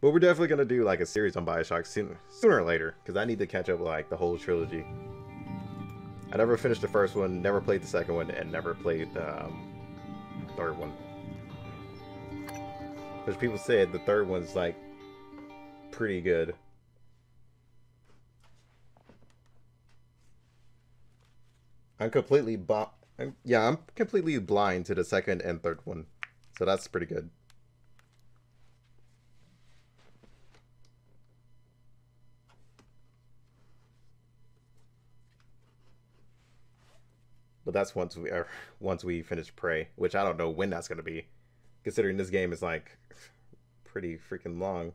But we're definitely going to do like a series on BioShock sooner or later, because I need to catch up with like the whole trilogy. I never finished the first one, never played the second one, and never played the third one. Which people said the third one's like pretty good. I'm completely blind to the second and third one, so that's pretty good. But that's once we finish Prey, which I don't know when that's gonna be, considering this game is like pretty freaking long.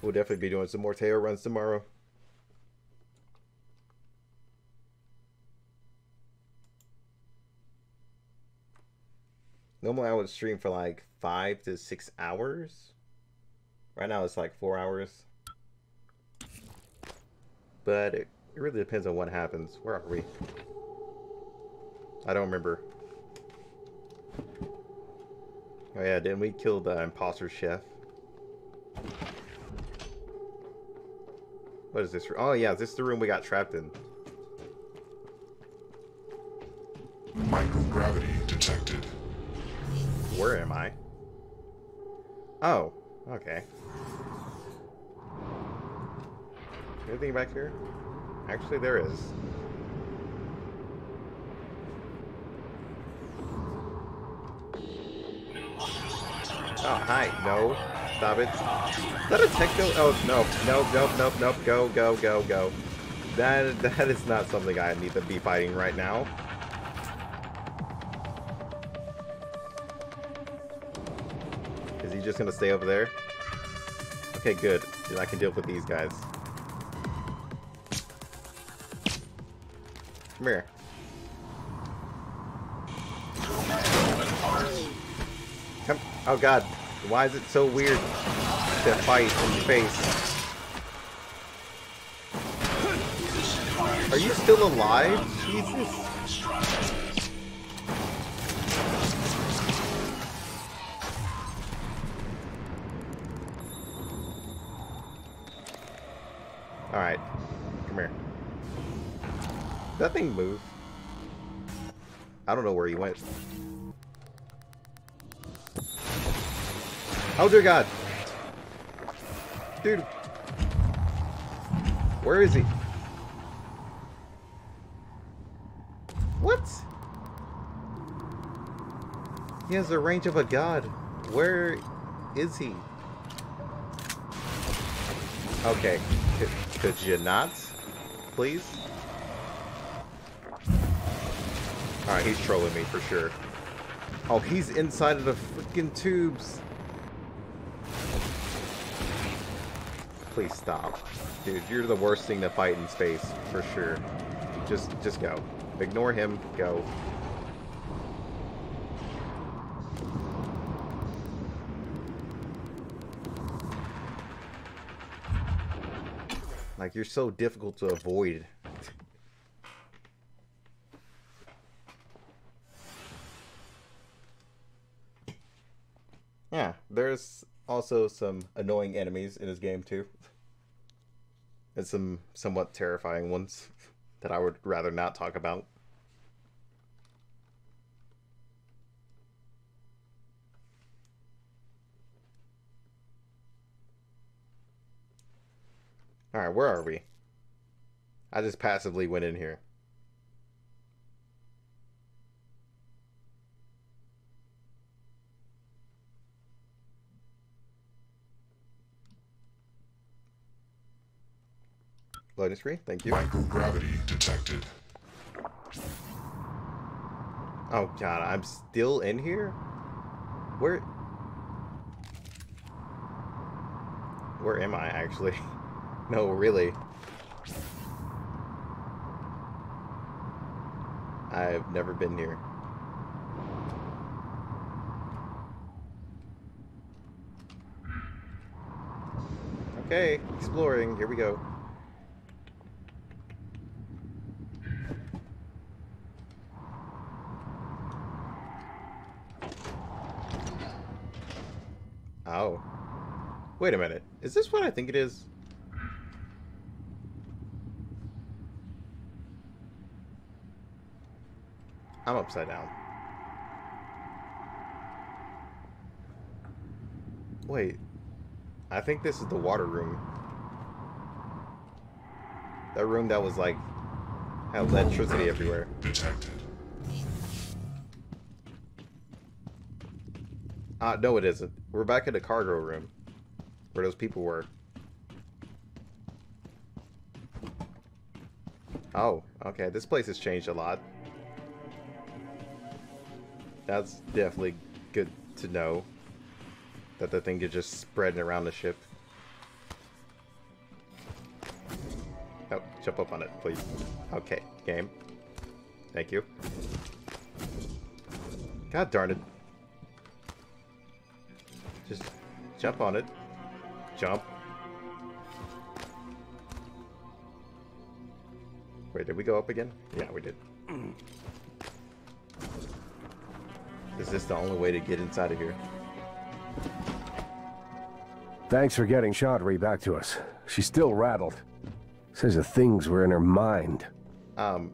We'll definitely be doing some more tail runs tomorrow. Normally I would stream for like 5 to 6 hours. Right now it's like 4 hours. But it really depends on what happens. Where are we? I don't remember. Oh yeah, didn't we kill the imposter chef? What is this? Oh yeah, this is the room we got trapped in. Microgravity detected. Where am I? Oh, okay. Anything back here? Actually, there is. Oh, hi. No. Stop it. Is that a techno? Oh, no. Nope, nope, nope, nope. Go, go, go, go. That is not something I need to be fighting right now. Is he just going to stay over there? Okay, good. Then I can deal with these guys. Come here. Come. Oh, God. Why is it so weird to fight in face? Are you still alive? Jesus. Alright. Come here. Did that thing move? I don't know where he went. Oh dear God, dude, where is he? What? He has the range of a god. Where is he? Okay, could you not, please? All right, he's trolling me for sure. Oh, he's inside of the freaking tubes. Please stop. Dude, you're the worst thing to fight in space, for sure. Just go. Ignore him. Go. Like, you're so difficult to avoid. Yeah, there's also some annoying enemies in this game too, and some somewhat terrifying ones that I would rather not talk about. All right, where are we? I just passively went in here. Loading screen, thank you. Microgravity detected. Oh God, I'm still in here? Where am I actually? No, really. I've never been here. Okay, exploring, here we go. Oh. Wait a minute. Is this what I think it is? I'm upside down. Wait. I think this is the water room. That room that was like... had electricity everywhere. Detected. No it isn't. We're back in the cargo room. Where those people were. Oh, okay. This place has changed a lot. That's definitely good to know. That the thing is just spreading around the ship. Oh, jump up on it, please. Okay, game. Thank you. God darn it. Just jump on it. Jump. Wait, did we go up again? Yeah, we did. Is this the only way to get inside of here? Thanks for getting Chaudhry back to us. She's still rattled. Says the things were in her mind.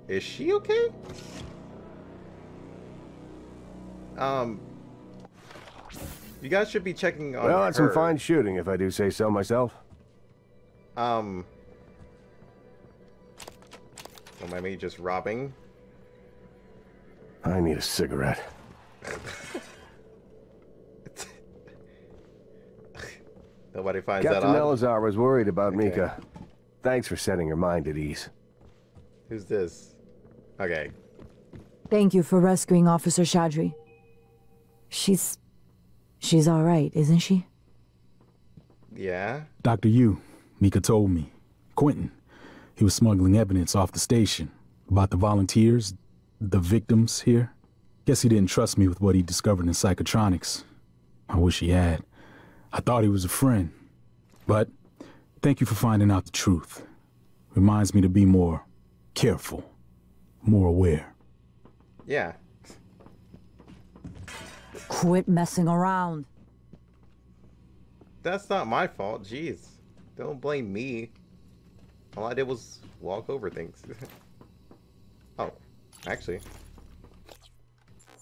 Is she okay? You guys should be checking on her. Well, that's some fine shooting, if I do say so myself. Don't mind me just robbing. I need a cigarette. Nobody finds that odd. Captain Elazar was worried about Mika. Thanks for setting her mind at ease. Who's this? Okay. Thank you for rescuing Officer Chaudhry. She's all right, isn't she? Yeah. Dr. Yu, Mika told me. Quentin, he was smuggling evidence off the station about the volunteers, the victims here. Guess he didn't trust me with what he discovered in psychotronics. I wish he had. I thought he was a friend, but thank you for finding out the truth. Reminds me to be more careful, more aware. Yeah. Quit messing around. That's not my fault, jeez. Don't blame me. All I did was walk over things. Oh, actually.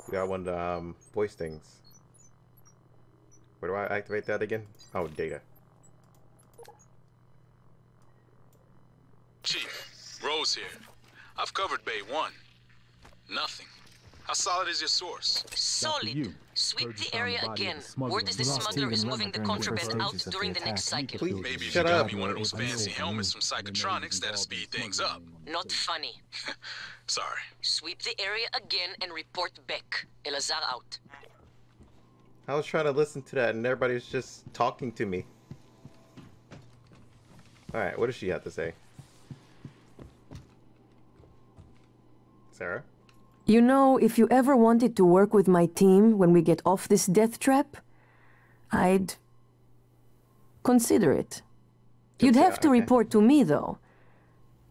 We got one to voice things. Where do I activate that again? Oh, data. Chief, Rose here. I've covered Bay 1. Nothing. How solid is your source? Solid. Sweep the area again. Word is the smuggler is moving the contraband out during the next cycle. Maybe if you got me one of those fancy helmets from Psychotronics, that'll speed things up. Not funny. Sorry. Sweep the area again and report back. Elazar out. I was trying to listen to that and everybody's just talking to me. Alright, what does she have to say? Sarah? You know, if you ever wanted to work with my team when we get off this death trap, I'd consider it. You'd have to report to me, though.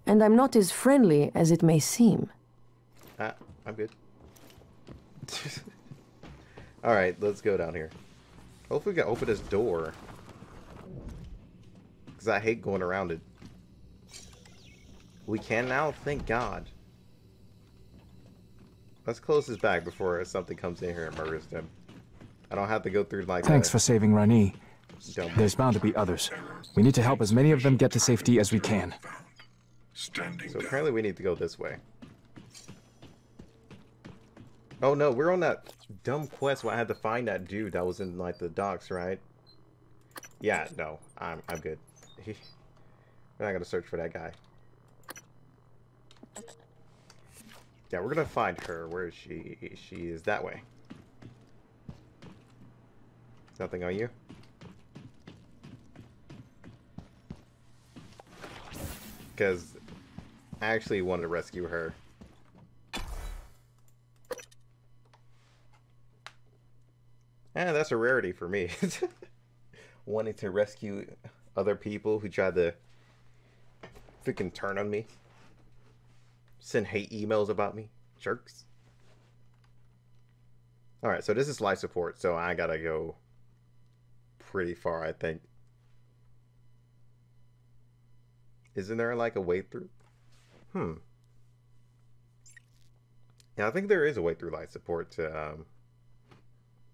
And I'm not as friendly as it may seem. I'm good. Alright, let's go down here. Hopefully we can open this door. Because I hate going around it. We can now? Thank God. Let's close this bag before something comes in here and murders them. I don't have to go through like that. Thanks for saving Rani. There's bound to be others. We need to help as many of them get to safety as we can. So apparently we need to go this way. Oh no, we're on that dumb quest where I had to find that dude that was in like the docks, right? Yeah, no, I'm good. We're not gonna search for that guy. Yeah, we're gonna find her. Where is she? She is that way. Nothing on you? Because I actually wanted to rescue her. Eh, that's a rarity for me. Wanting to rescue other people who tried to freaking turn on me. Send hate emails about me. Jerks. Alright, so this is life support, so I gotta go pretty far, I think. Isn't there like a way through? Yeah, I think there is a way through light support to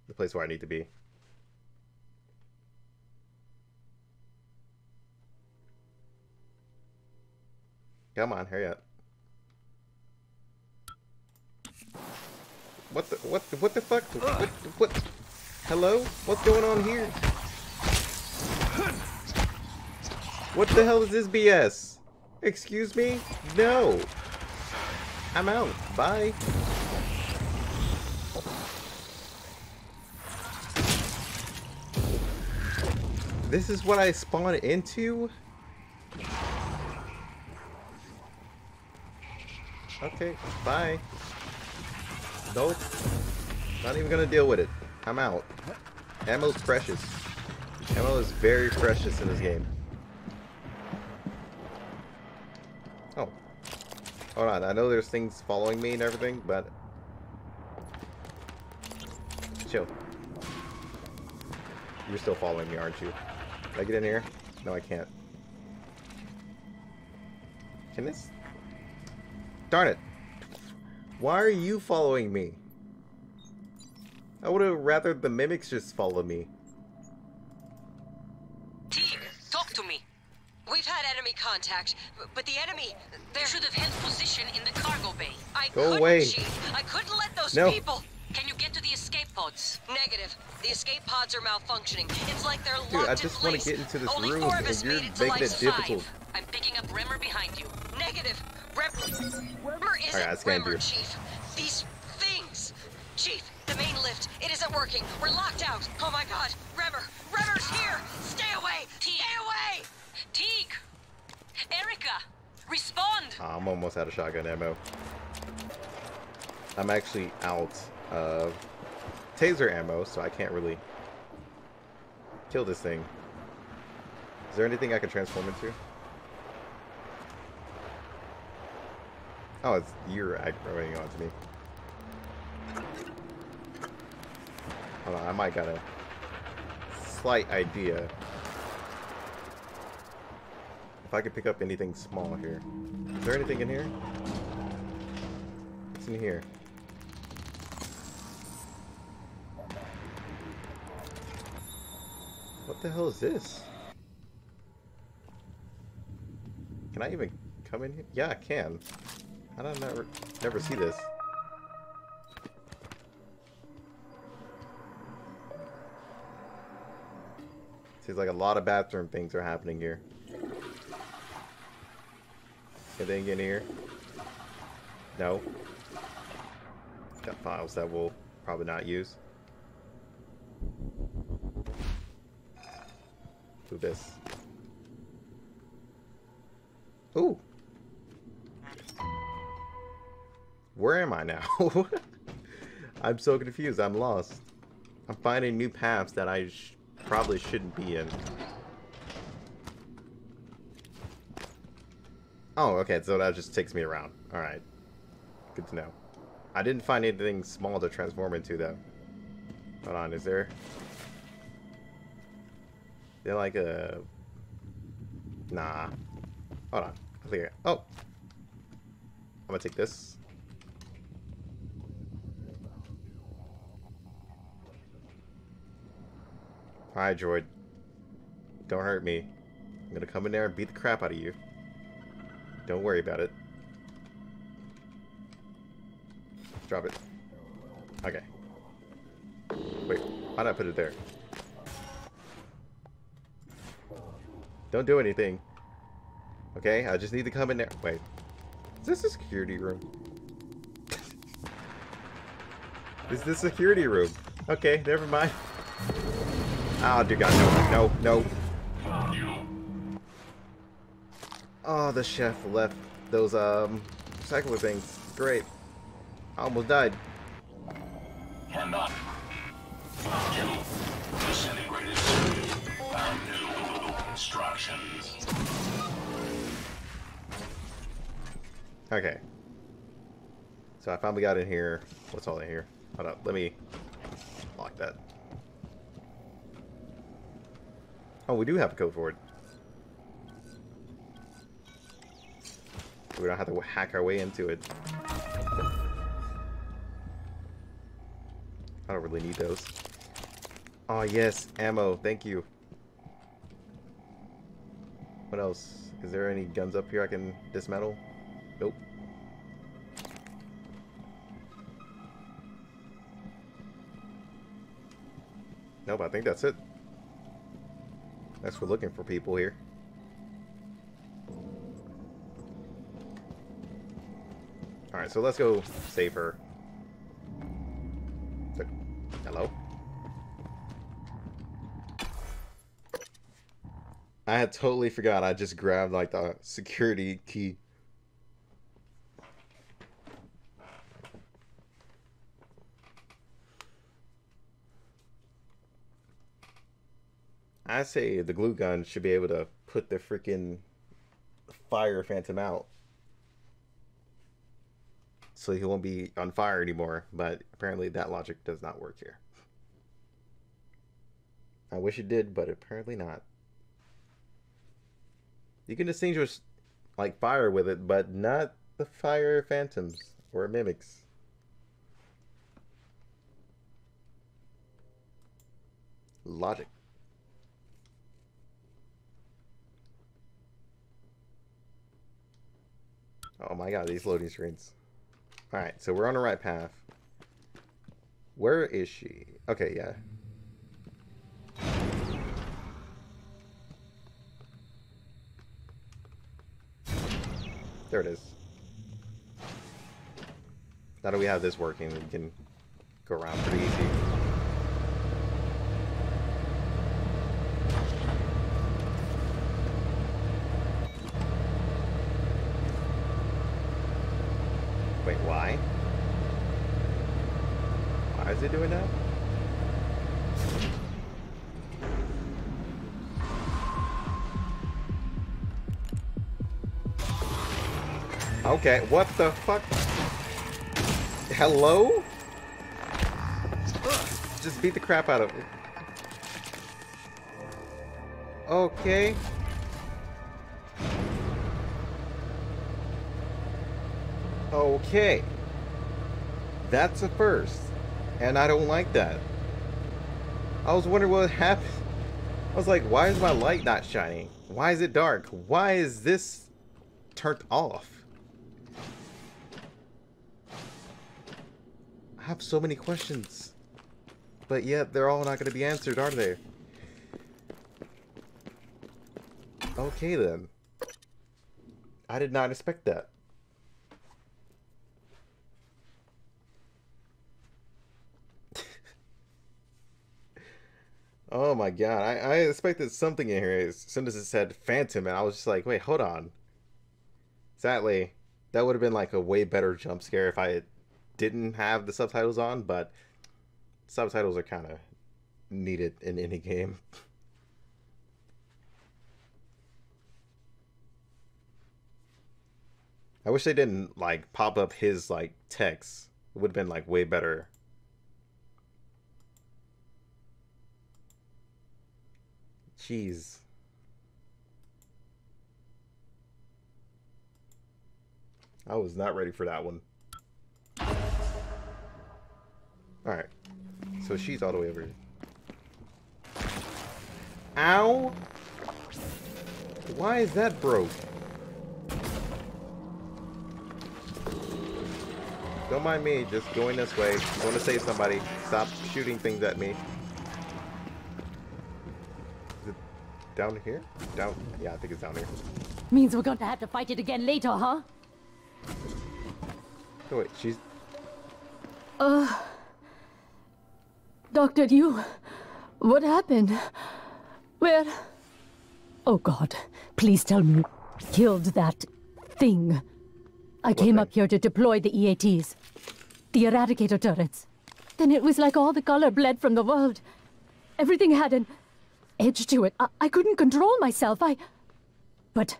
the place where I need to be. Come on, hurry up. What the fuck? What? Hello? What's going on here? What the hell is this BS? Excuse me? No! I'm out. Bye. This is what I spawned into? Okay, bye. Nope. Not even gonna deal with it. I'm out. Ammo's precious. Ammo is very precious in this game. Oh. Hold on, I know there's things following me and everything, but... Chill. You're still following me, aren't you? Can I get in here? No, I can't. Can this... Darn it! Why are you following me? I would have rather the mimics just follow me. Teague, talk to me. We've had enemy contact, but the enemy... They should have held position in the cargo bay. I couldn't let those people... Can you get to the escape pods? Negative. The escape pods are malfunctioning. It's like they're locked in place. Dude, I just want to get into this room and you're making it difficult. I'm picking up Remmer behind you. Negative. Remmer isn't Remmer, Chief. These things. Chief, the main lift. It isn't working. We're locked out. Oh my god. Remmer. Remmer's here. Stay away. Stay away. Teague. Erica. Respond. I'm almost out of shotgun ammo. I'm actually out of taser ammo, so I can't really kill this thing. Is there anything I can transform into? Oh, it's you're aggroing onto me. Hold on, I might got a slight idea. If I could pick up anything small here. Is there anything in here? What's in here? What the hell is this? Can I even come in here? Yeah, I can. I don't never see this. Seems like a lot of bathroom things are happening here. Anything in here? No. Got files that we'll probably not use. Do this. Ooh. Where am I now? I'm so confused. I'm lost. I'm finding new paths that I probably shouldn't be in. Oh, okay. So that just takes me around. All right. Good to know. I didn't find anything small to transform into, though. Hold on. Is there... They're like a... Nah. Hold on. Oh! I'm gonna take this. Alright, droid. Don't hurt me. I'm gonna come in there and beat the crap out of you. Don't worry about it. Drop it. Okay. Wait. Why'd I put it there? Don't do anything. Okay, I just need to come in there. Wait. Is this a security room? Is this a security room? Okay, never mind. Oh, dear God, no. Oh, the chef left those, cycler things. Great. I almost died. Cannot. Disintegrated circuit. Found new instructions. Okay. So I finally got in here. What's all in here? Hold up. Let me lock that. Oh, we do have to go for it. We don't have to hack our way into it. I don't really need those. Oh yes, ammo. Thank you. What else? Is there any guns up here I can dismantle? Nope. Nope, I think that's it. That's for looking for people here. Alright, so let's go save her. Hello? I had totally forgot I just grabbed like the security key. I say the glue gun should be able to put the freaking fire phantom out. So he won't be on fire anymore, but apparently that logic does not work here. I wish it did, but apparently not. You can distinguish like fire with it, but not the fire phantoms or mimics. Logic. Oh my god, these loading screens. Alright, so we're on the right path. Where is she? Okay, yeah. There it is. Now that we have this working, we can go around pretty easy. Wait, why? Why is it doing that? Okay, what the fuck? Hello? Just beat the crap out of it. Okay. Okay. That's a first. And I don't like that. I was wondering what happened. I was like, why is my light not shining? Why is it dark? Why is this turned off? I have so many questions. But yet, they're all not going to be answered, are they? Okay then. I did not expect that. Oh my god, I expected something in here as soon as it said Phantom, and I was just like, wait, hold on. Sadly, that would have been like a way better jump scare if I didn't have the subtitles on, but subtitles are kind of needed in any game. I wish they didn't like pop up his like text. It would have been like way better. Jeez. I was not ready for that one. Alright. So she's all the way over here. Ow! Why is that broke? Don't mind me, just going this way. I want to save somebody. Stop shooting things at me. Down here? Down? Yeah, I think it's down here. Means we're going to have to fight it again later, huh? Oh wait, she's... Dr. Liu, what happened? Where? Oh god, please tell me. Killed that thing. I came up here to deploy the EATs. The eradicator turrets. Then it was like all the color bled from the world. Everything had an... edge to it. I couldn't control myself. But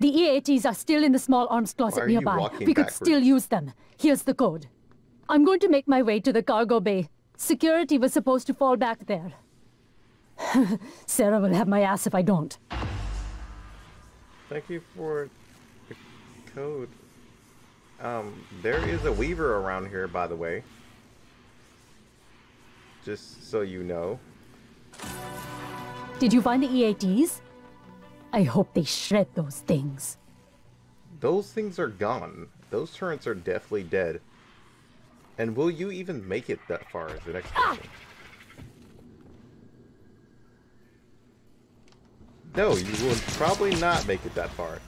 the EATs are still in the small arms closet nearby. We could still use them. Here's the code. I'm going to make my way to the cargo bay. Security was supposed to fall back there. Sarah will have my ass if I don't. Thank you for the code. There is a Weaver around here, by the way. Just so you know. Did you find the EATs? I hope they shred those things. Those things are gone. Those turrets are definitely dead. And will you even make it that far as the next question? No, you will probably not make it that far.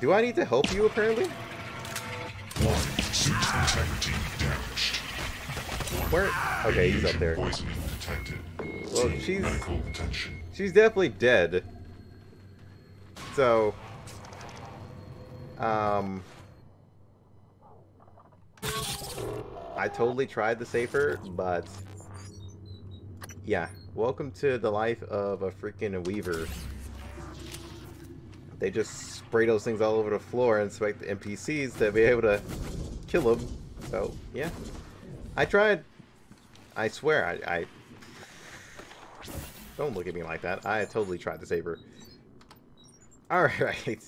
Do I need to help you, apparently? Where? Okay, he's up there. Well, she's definitely dead. So, I totally tried to save her, but yeah. Welcome to the life of a freaking Weaver. They just spray those things all over the floor and expect the NPCs to be able to kill them. So yeah, I tried. I swear, I don't look at me like that. I totally tried to save her. All right.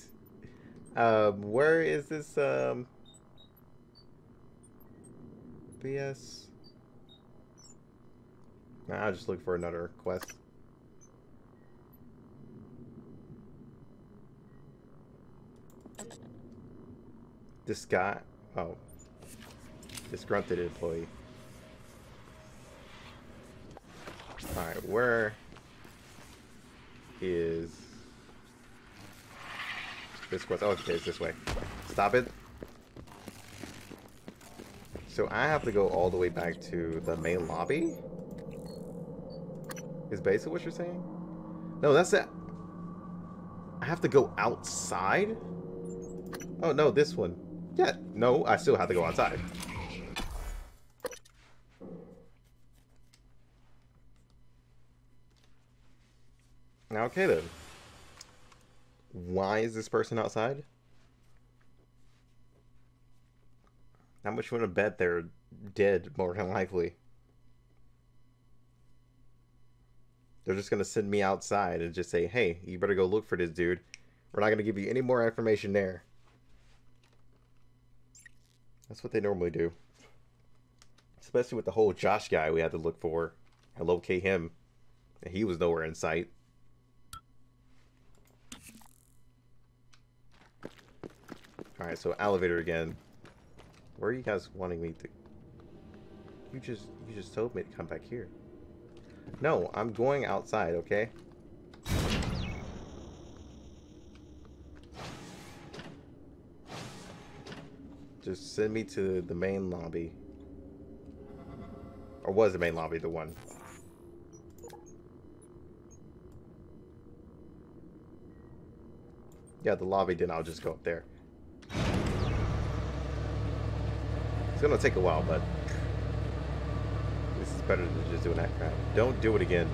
Where is this? BS. I'll just look for another quest. This guy. Oh. Disgruntled employee. Alright, where is this quest? Oh, okay, it's this way. Stop it. So I have to go all the way back to the main lobby? Is basically what you're saying? No, that's it. I have to go outside? Oh, no, this one. Yeah, no, I still have to go outside. Okay, then. Why is this person outside? How much would I bet they're dead, more than likely? They're just going to send me outside and just say, hey, you better go look for this dude. We're not going to give you any more information there. That's what they normally do. Especially with the whole Josh guy we had to look for and locate him. And he was nowhere in sight. Alright, so elevator again. Where are you guys wanting me to... You just told me to come back here. No, I'm going outside, okay? Just send me to the main lobby. Or was the main lobby the one? Yeah, the lobby, then I'll just go up there. It's gonna take a while, but this is better than just doing that crap. Don't do it again.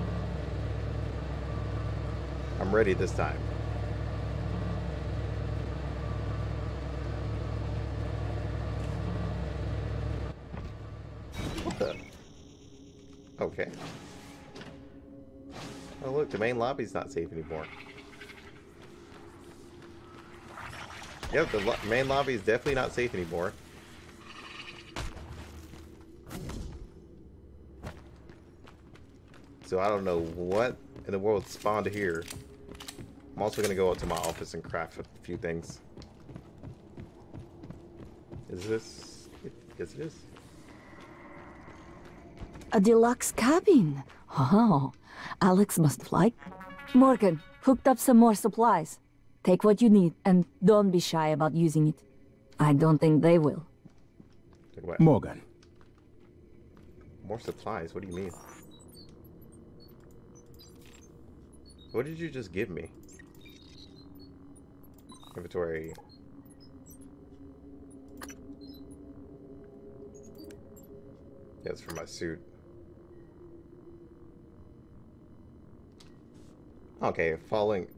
I'm ready this time. Okay. Oh look, the main lobby's not safe anymore. Yep, the main lobby is definitely not safe anymore. So I don't know what in the world spawned here. I'm also gonna go out to my office and craft a few things. Is this? Yes, it is. A deluxe cabin. Oh, Alex must like. Morgan, hooked up some more supplies. Take what you need and don't be shy about using it. I don't think they will. Morgan. More supplies? What do you mean? What did you just give me? Inventory. Yeah, it's for my suit. Okay, falling...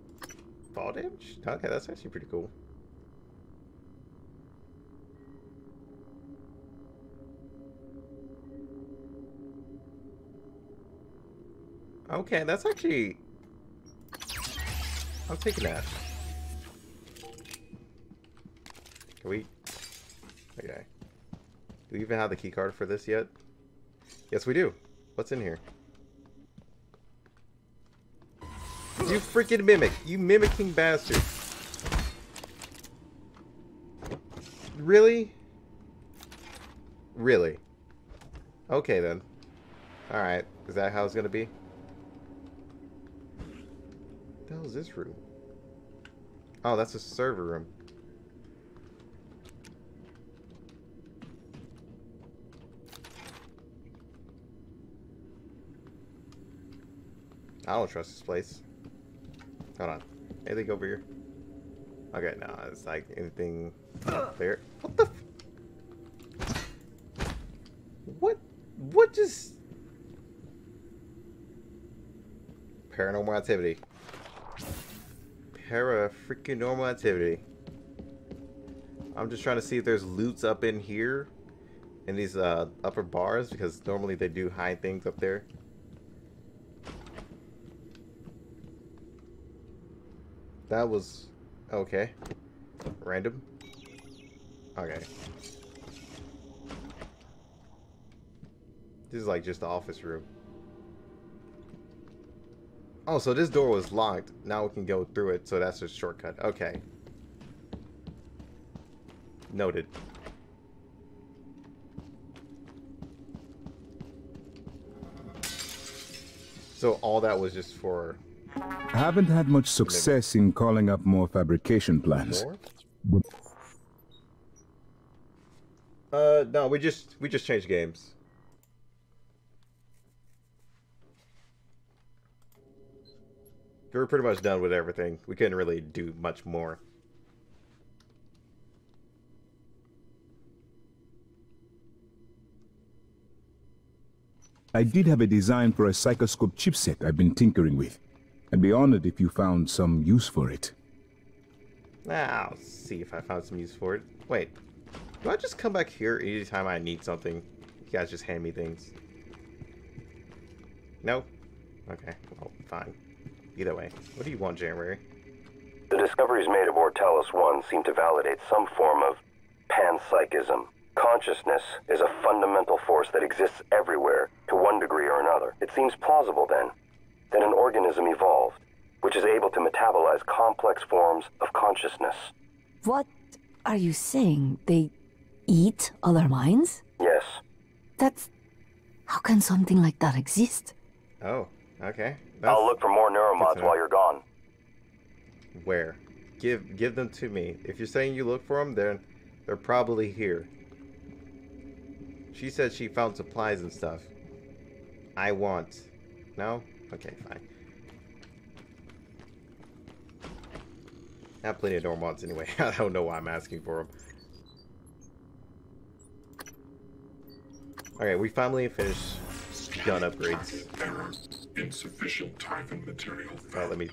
fall damage? Okay, that's actually pretty cool. Okay, that's actually... I'm taking that. Can we... Okay. Do we even have the key card for this yet? Yes, we do. What's in here? You freaking mimic! You mimicking bastard! Really? Really? Okay then. Alright. Is that how it's gonna be? What the hell is this room? Oh, that's a server room. I don't trust this place. Hold on. Anything over here? Okay, no, it's like anything up there. What the f— What just... Paranormal activity. Para-freaking-normal activity. I'm just trying to see if there's loots up in here. In these upper bars, because normally they do hide things up there. That was... okay. Random. Okay. This is like just the office room. Oh, so this door was locked. Now we can go through it, so that's a shortcut. Okay. Noted. So all that was just for... I haven't had much success in calling up more fabrication plans. No, we just changed games. We were pretty much done with everything. We couldn't really do much more. I did have a design for a psychoscope chipset I've been tinkering with. I'd be honored if you found some use for it. I'll see if I found some use for it. Wait, do I just come back here anytime I need something? You guys just hand me things. No? Okay, well, fine. Either way, what do you want, January? The discoveries made aboard Talos 1 seem to validate some form of panpsychism. Consciousness is a fundamental force that exists everywhere, to one degree or another. It seems plausible, then, that an organism evolved, which is able to metabolize complex forms of consciousness. What are you saying? They eat other minds? Yes. That's... how can something like that exist? Oh, okay. That's... I'll look for more neuromods while you're gone. Where? Give them to me. If you're saying you look for them, then they're probably here. She said she found supplies and stuff. I want... no? Okay, fine. I have plenty of neuromods anyway. I don't know why I'm asking for them. Alright, we finally finished gun upgrades. Insufficient time and material. Alright, let me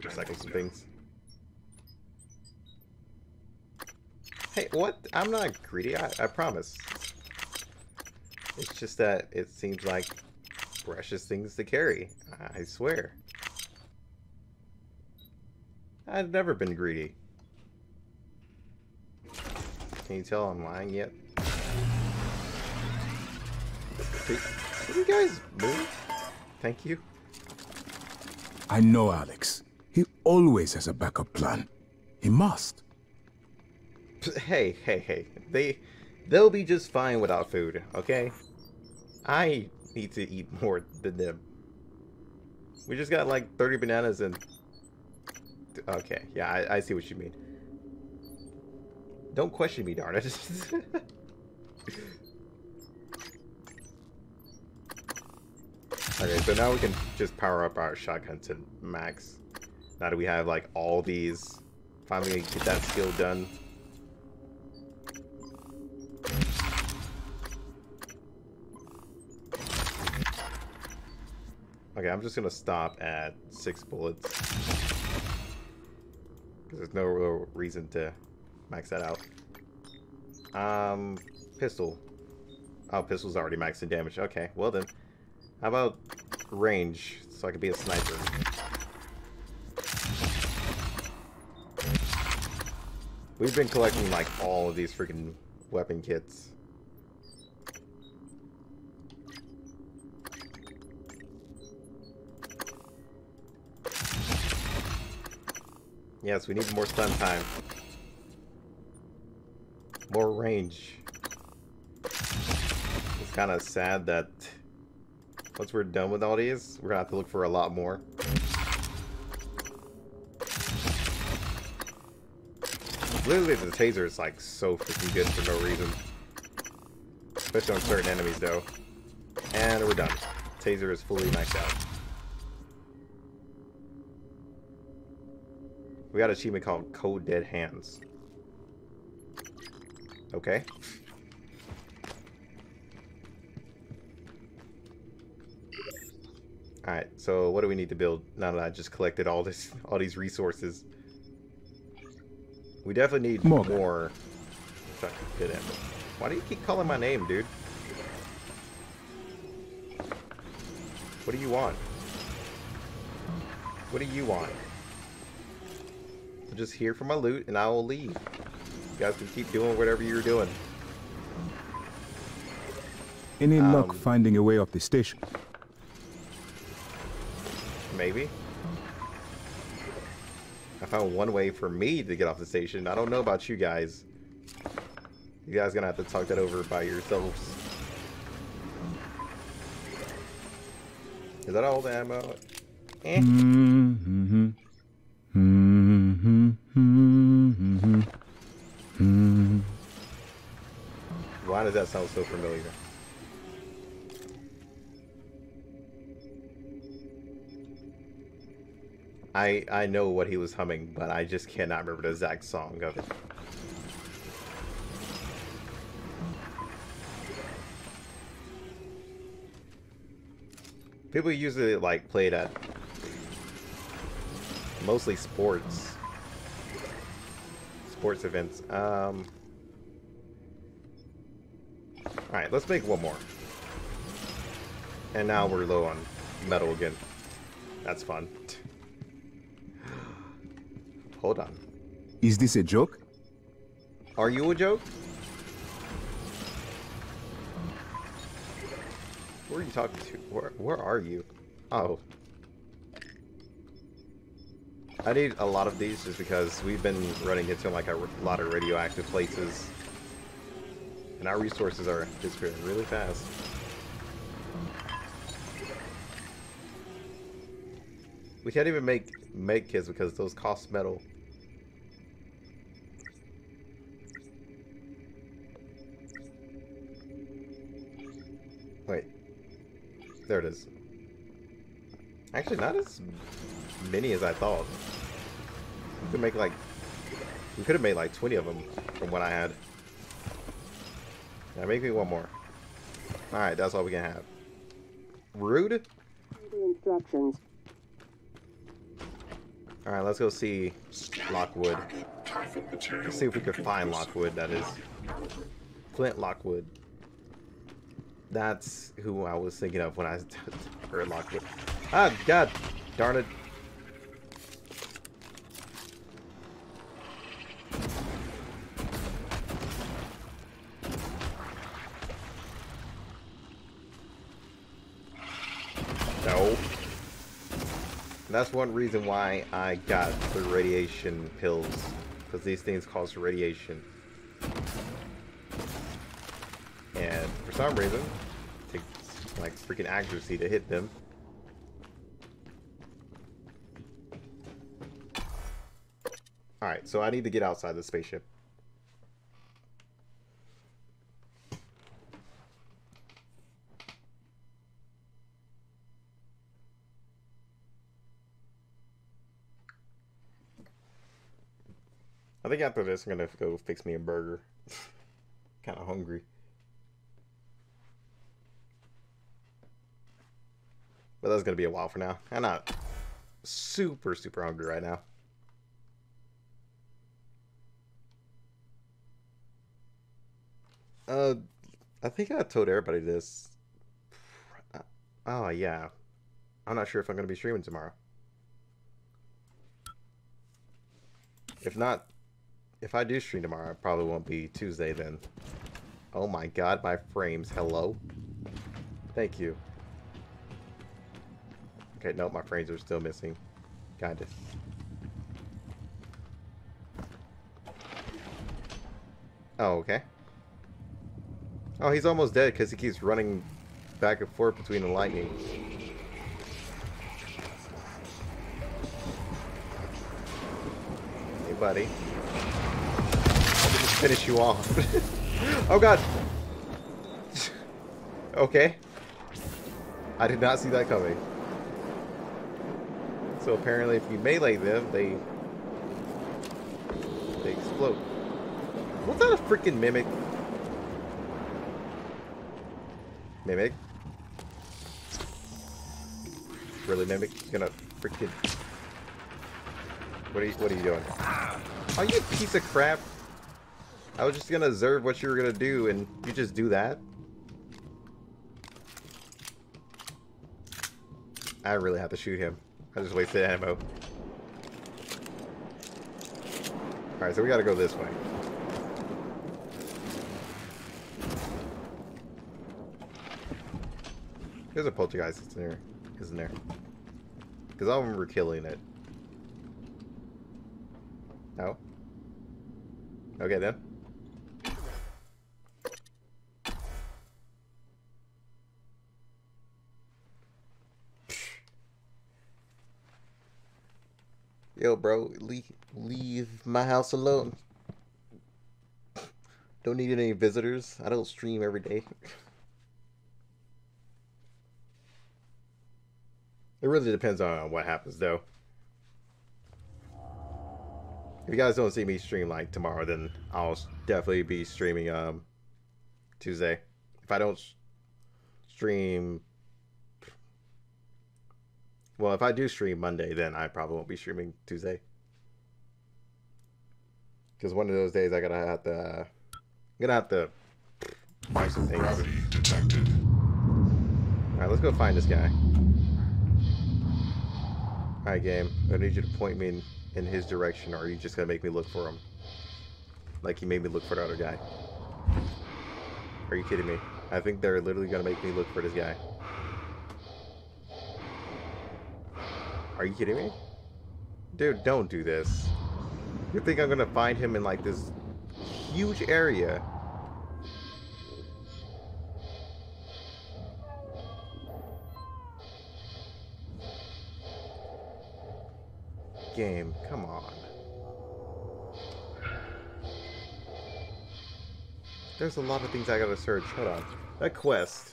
recycle some things. Hey, what? I'm not greedy, I promise. It's just that it seems like precious things to carry. I swear. I've never been greedy. Can you tell I'm lying yet? Can you guys move? Thank you. I know Alex. He always has a backup plan. He must. Hey, hey, hey. They'll be just fine without food, okay? I need to eat more than them. We just got like 30 bananas and... okay, yeah, I see what you mean. Don't question me, darn it. Okay, so now we can just power up our shotgun to max. Now that we have like all these, finally get that skill done. Okay, I'm just gonna stop at 6 bullets. Because there's no real reason to max that out. Pistol. Oh, pistol's already maxed in damage. Okay, well then. How about range? so I could be a sniper. We've been collecting like all of these freaking weapon kits. Yes, we need more stun time. More range. It's kind of sad that once we're done with all these, we're gonna have to look for a lot more. Literally the taser is like so freaking good for no reason. Especially on certain enemies though. And we're done. Taser is fully maxed out. We got an achievement called Cold Dead Hands. Okay. Alright, so what do we need to build now that I just collected all these resources? We definitely need more. Why do you keep calling my name, dude? What do you want? What do you want? I'm just here for my loot and I will leave. You guys can keep doing whatever you're doing. Any luck finding a way off the station? Maybe. I found one way for me to get off the station. I don't know about you guys. You guys are gonna have to talk that over by yourselves. Is that all the ammo? Eh. Mm-hmm. Mm-hmm. Mm-hmm. Mm-hmm. Why does that sound so familiar? I know what he was humming, but I just cannot remember the exact song of it. People usually like play that mostly sports events. All right, let's make one more. And now we're low on metal again. That's fun. Hold on. Is this a joke? Are you a joke? Who are you talking to? Where are you? Oh. I need a lot of these just because we've been running into like a lot of radioactive places. And our resources are disappearing really fast. We can't even make kits because those cost metal. Wait. There it is. Actually, not as many as I thought. We could have made like 20 of them from what I had. Now make me one more. Alright, that's all we can have. Rude? Instructions. Alright, let's go see Lockwood. Let's see if we can find Lockwood, that is. Flint Lockwood. That's who I was thinking of when I heard Lockwood. Ah, god darn it. No. That's one reason why I got the radiation pills, because these things cause radiation. And for some reason, it takes like freaking accuracy to hit them. Alright, so I need to get outside the spaceship. I think after this, I'm going to go fix me a burger. Kind of hungry. But that's going to be a while for now. I'm not super, super hungry right now. I think I told everybody this. Oh, yeah. I'm not sure if I'm going to be streaming tomorrow. If not, if I do stream tomorrow, it probably won't be Tuesday then. Oh my god, my frames. Hello? Thank you. Okay, no, my frames are still missing. Got it. Oh, okay. Oh, he's almost dead because he keeps running back and forth between the lightning. Hey, buddy. I'll just finish you off. Oh god! Okay. I did not see that coming. So apparently if you melee them, they explode. Was that a freaking mimic? Mimic? Really, mimic? You're gonna freaking... What are you doing? Are you a piece of crap? I was just gonna observe what you were gonna do, and you just do that? I really have to shoot him. I just wasted ammo. Alright, so we gotta go this way. There's a poltergeist that's in here, isn't there? Because all of them were killing it. No? Okay then. Yo, bro, leave my house alone. Don't need any visitors. I don't stream every day. It really depends on what happens, though. If you guys don't see me stream, like, tomorrow, then I'll definitely be streaming, Tuesday. If I don't stream... Well, if I do stream Monday, then I probably won't be streaming Tuesday. Because one of those days I gotta have to. Microgravity detected. All right, let's go find this guy. All right, game. I need you to point me in his direction, or are you just gonna make me look for him? Like you made me look for the other guy. Are you kidding me? I think they're literally gonna make me look for this guy. Are you kidding me? Dude, don't do this. You think I'm gonna find him in like this huge area? Game, come on. There's a lot of things I gotta search. Hold on. That quest.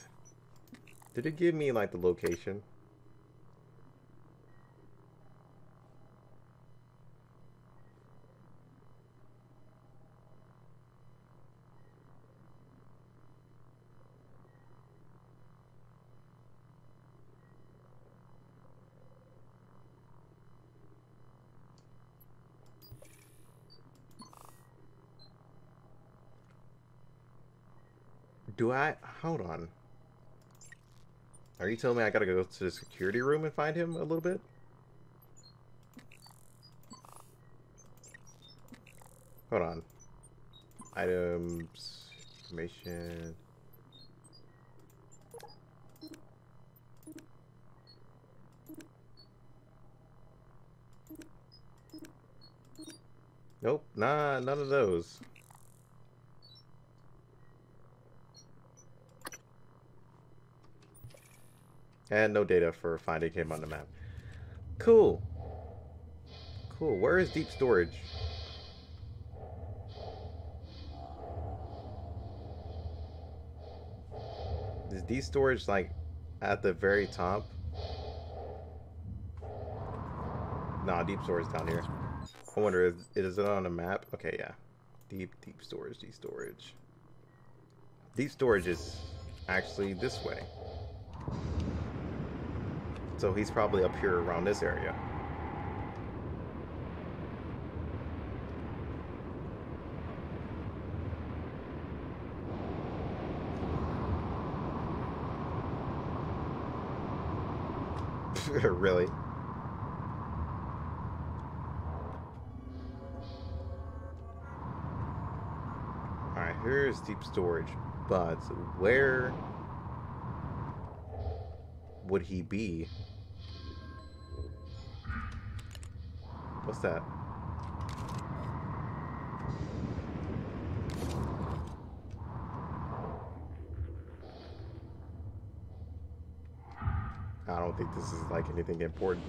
Did it give me like the location? Do I? Hold on. Are you telling me I gotta go to the security room and find him a little bit? Hold on. Items. Information. Nope. Nah, none of those. And no data for finding him on the map. Cool. Cool. Where is deep storage? Is deep storage like at the very top? Nah, deep storage is down here. I wonder, is it on the map? Okay, yeah. Deep storage. Deep storage is actually this way. So he's probably up here around this area. Really? Alright, here is deep storage, but where would he be? What's that? I don't think this is like anything important.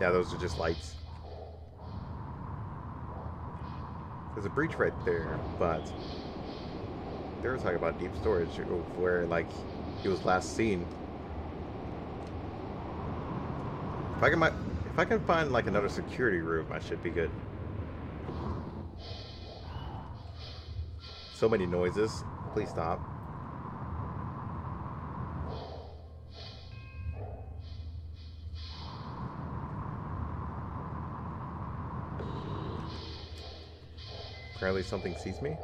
Yeah, those are just lights. There's a breach right there, but they were talking about deep storage where like he was last seen. If I can find like another security room, I should be good. So many noises. Please stop. Apparently something sees me.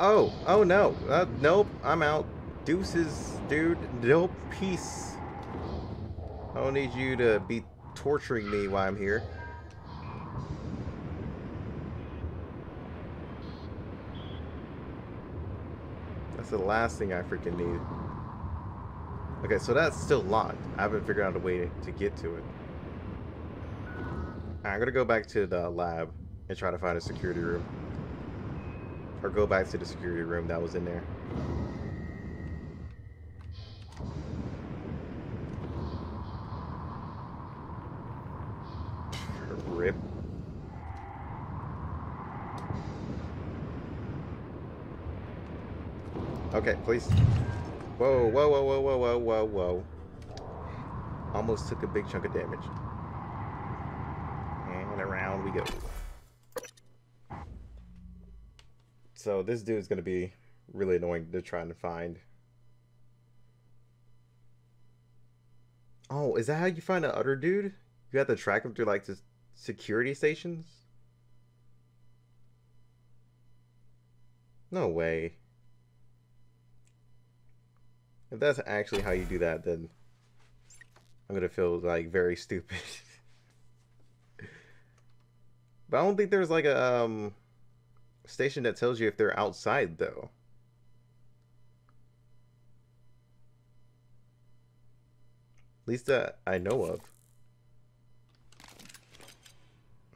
Oh! Oh no! Nope, I'm out. Deuces, dude. No peace. I don't need you to be torturing me while I'm here. That's the last thing I freaking need. Okay, so that's still locked. I haven't figured out a way to get to it. I'm gonna go back to the lab and try to find a security room. Or go back to the security room that was in there. Rip. Okay, please. Whoa, whoa, whoa, whoa, whoa, whoa, whoa, whoa. Almost took a big chunk of damage. And around we go. So this dude's gonna be really annoying to try and find. Oh, is that how you find the other dude? You have to track him through like this security stations? No way. If that's actually how you do that, then I'm gonna feel like very stupid. But I don't think there's like a station that tells you if they're outside though. At least that I know of.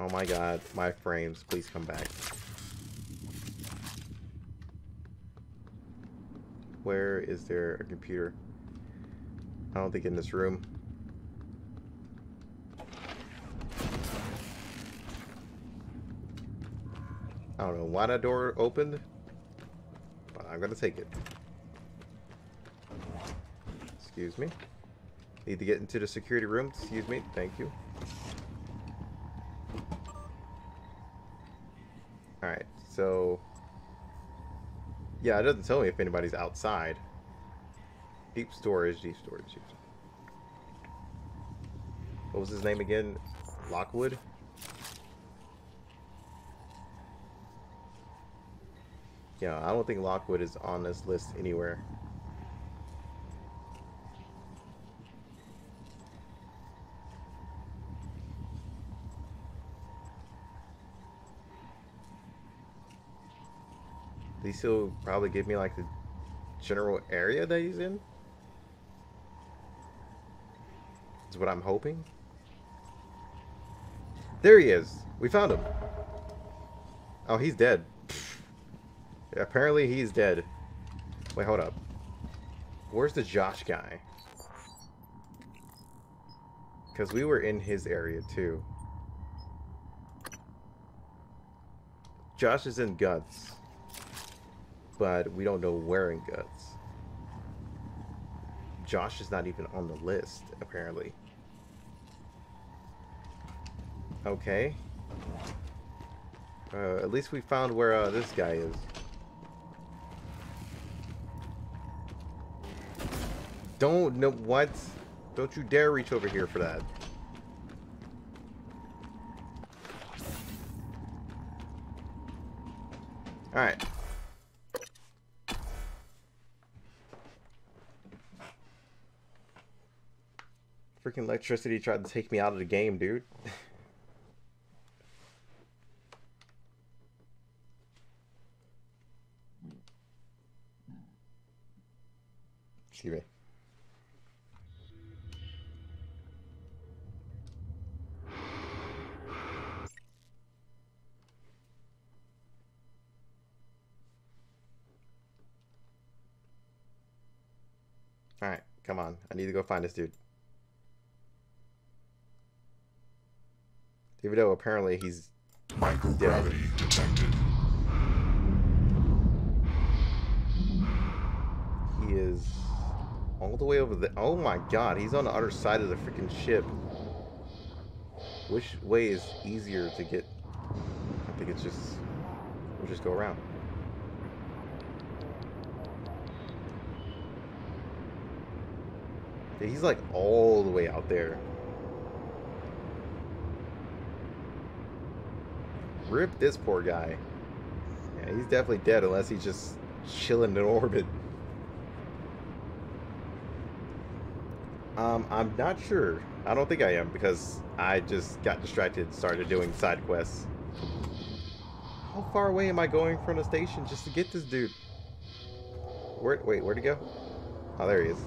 Oh my god, my frames, please come back. Where is there a computer? I don't think in this room. I don't know why that door opened, but I'm gonna take it. Excuse me. Need to get into the security room. Excuse me. Thank you. Alright, so yeah, it doesn't tell me if anybody's outside. Deep storage, deep storage, deep storage. What was his name again? Lockwood? Yeah, I don't think Lockwood is on this list anywhere. These will probably give me like the general area that he's in. That's what I'm hoping. There he is. We found him. Oh, he's dead. Apparently he's dead. Wait, hold up. Where's the Josh guy? Because we were in his area too. Josh is in Guts. But we don't know where in Guts. Josh is not even on the list, apparently. Okay. At least we found where this guy is. Don't know what? Don't you dare reach over here for that. Alright. Freaking electricity tried to take me out of the game, dude. Excuse me. Alright, come on. I need to go find this dude. Even though apparently he's microgravity detected. He is all the way over the... Oh my god, he's on the other side of the freaking ship. Which way is easier to get? I think it's just... We'll just go around. Dude, he's like all the way out there. Rip this poor guy. Yeah, he's definitely dead unless he's just chilling in orbit. I'm not sure. I don't think I am because I just got distracted and started doing side quests. How far away am I going from the station just to get this dude? Wait, where'd he go? Oh, there he is.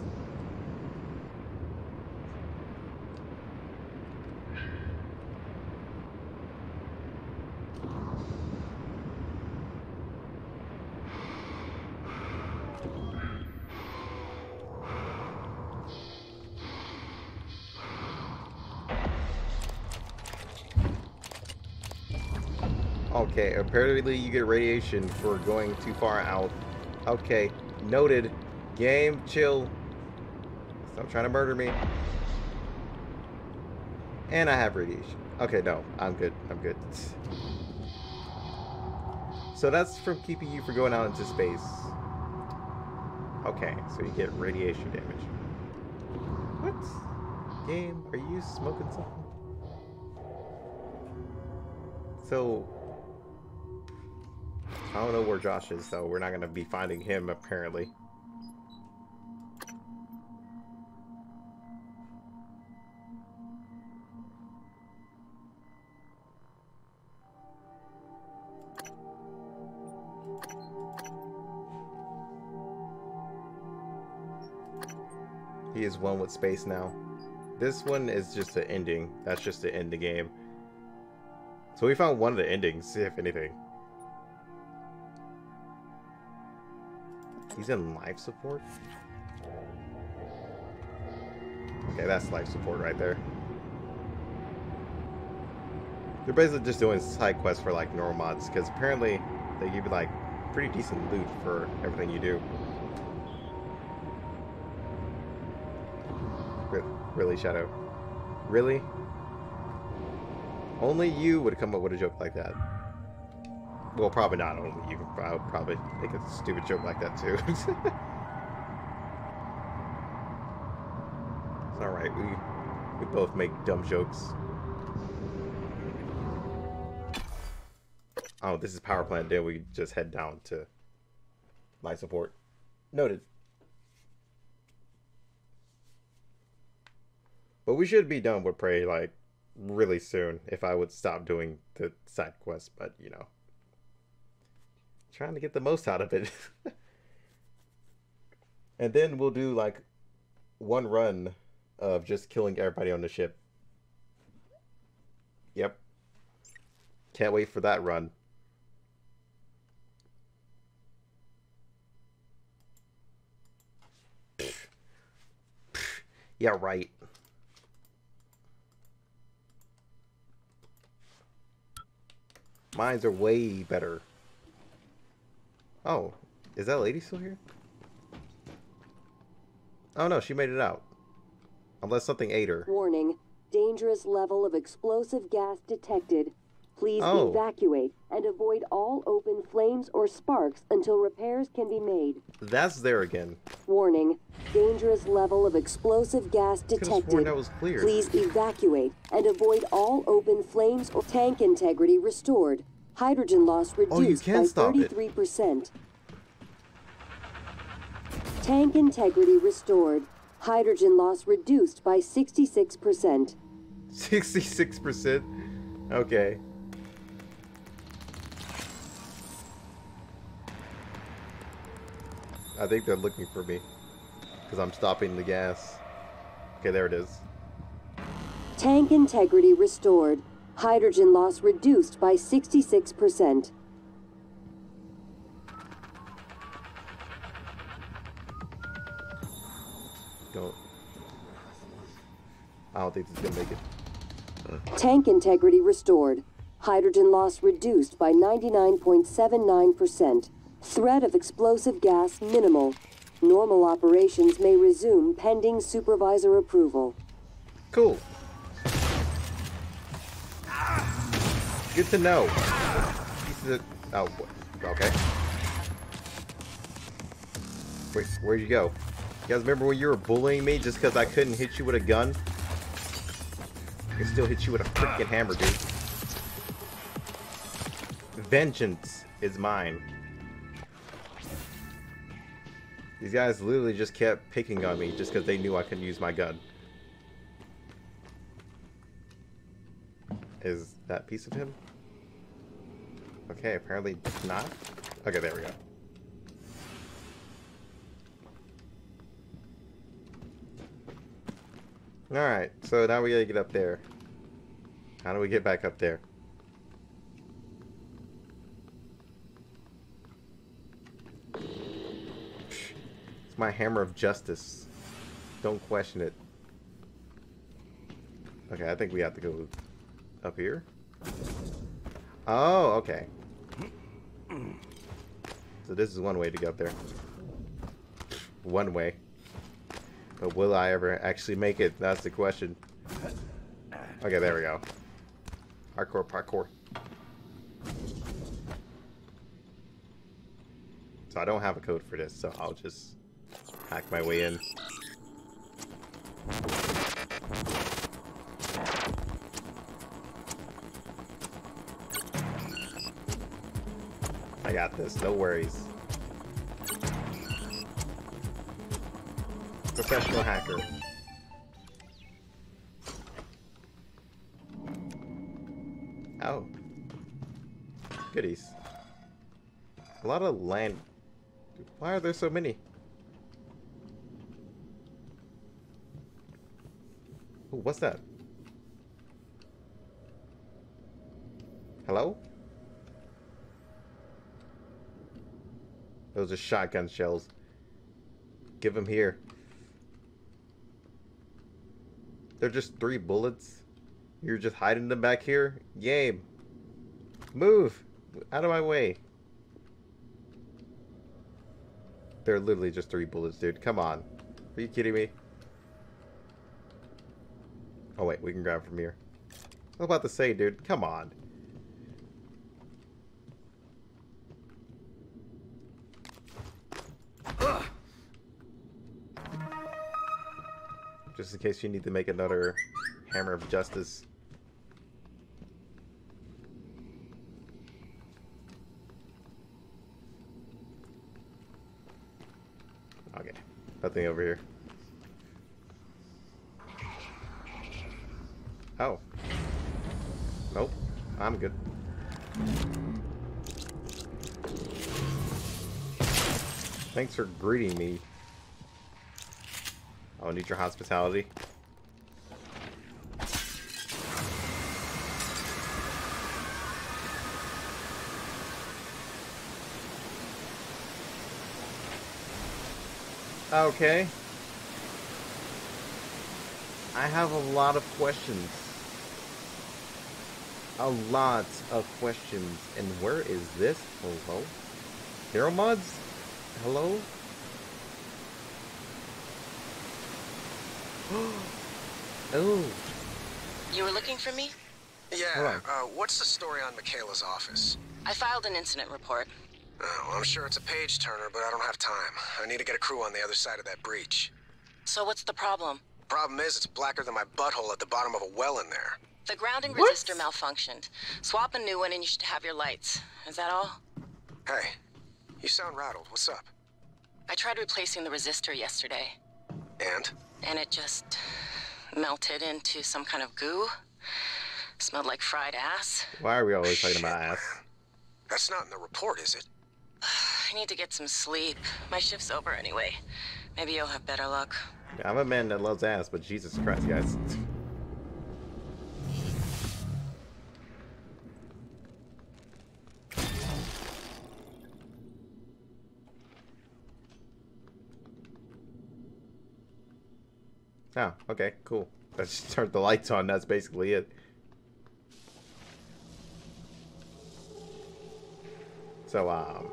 Okay, apparently you get radiation for going too far out. Okay, noted. Game, chill. Stop trying to murder me. And I have radiation. Okay, no, I'm good. I'm good. So that's from keeping you from going out into space. Okay, so you get radiation damage. What? Game, are you smoking something? So... I don't know where Josh is, so we're not going to be finding him, apparently. He is one with space now. This one is just the ending. That's just to end the game. So we found one of the endings, if anything. He's in life support? Okay, that's life support right there. They're basically just doing side quests for like normal mods, because apparently they give you like pretty decent loot for everything you do. Really, Shadow? Really? Only you would come up with a joke like that. Well, probably not only you. I would probably make a stupid joke like that, too. It's alright. We both make dumb jokes. Oh, this is power plant. Then we just head down to life support. Noted. But we should be done with Prey, like, really soon. If I would stop doing the side quests, but, you know. Trying to get the most out of it. And then we'll do like one run of just killing everybody on the ship. Yep. Can't wait for that run. Yeah, right. Mines are way better. Oh, is that lady still here? Oh no, she made it out. Unless something ate her. Warning, dangerous level of explosive gas detected. Please evacuate and avoid all open flames or sparks until repairs can be made. That's there again. Warning, dangerous level of explosive gas detected. That was clear. Please evacuate and avoid all open flames or tank integrity restored. Hydrogen loss reduced by 33%. Tank integrity restored. hydrogen loss reduced by 66%. 66%? Okay. I think they're looking for me because I'm stopping the gas. Okay, there it is. Tank integrity restored. Hydrogen loss reduced by 66%. I don't think it's gonna make it. Tank integrity restored. Hydrogen loss reduced by 99.79%. Threat of explosive gas minimal. Normal operations may resume pending supervisor approval. Cool. Good to know. Oh, okay. Wait, where'd you go? You guys remember when you were bullying me just because I couldn't hit you with a gun? I can still hit you with a freaking hammer, dude. Vengeance is mine. These guys literally just kept picking on me just because they knew I couldn't use my gun. Is that piece of him? Okay, apparently not. Okay, there we go. Alright, so now we gotta get up there. How do we get back up there? It's my hammer of justice. Don't question it. Okay, I think we have to go up here. Oh, okay. So this is one way to get up there. One way. But will I ever actually make it? That's the question. Okay, there we go. Hardcore parkour. So I don't have a code for this, so I'll just hack my way in. I got this, no worries. Professional hacker. Oh. Goodies. A lot of land. Why are there so many? Ooh, what's that? Hello? Those are shotgun shells. Give them here. They're just 3 bullets. You're just hiding them back here? Yay. Move! Out of my way. They're literally just 3 bullets, dude. Come on. Are you kidding me? Oh, wait. We can grab from here. I was about to say, dude. Come on. Just in case you need to make another hammer of justice. Okay, nothing over here. Oh. Nope, I'm good. Thanks for greeting me. I'll need your hospitality. Okay. I have a lot of questions. A lot of questions. And where is this? Hello? Neuromods? Hello? Oh. You were looking for me? Yeah, what's the story on Michaela's office? I filed an incident report. Oh, well, I'm sure it's a page turner, but I don't have time. I need to get a crew on the other side of that breach. So what's the problem? Problem is it's blacker than my butthole at the bottom of a well in there. The grounding resistor malfunctioned. Swap a new one and you should have your lights. Is that all? Hey, you sound rattled. What's up? I tried replacing the resistor yesterday. And? and it just melted into some kind of goo. Smelled like fried ass. Why are we always talking about ass? That's not in the report, is it? I need to get some sleep. My shift's over anyway. Maybe you'll have better luck. Yeah, I'm a man that loves ass, but Jesus Christ, guys. Oh, okay, cool. I just turned the lights on. That's basically it. So,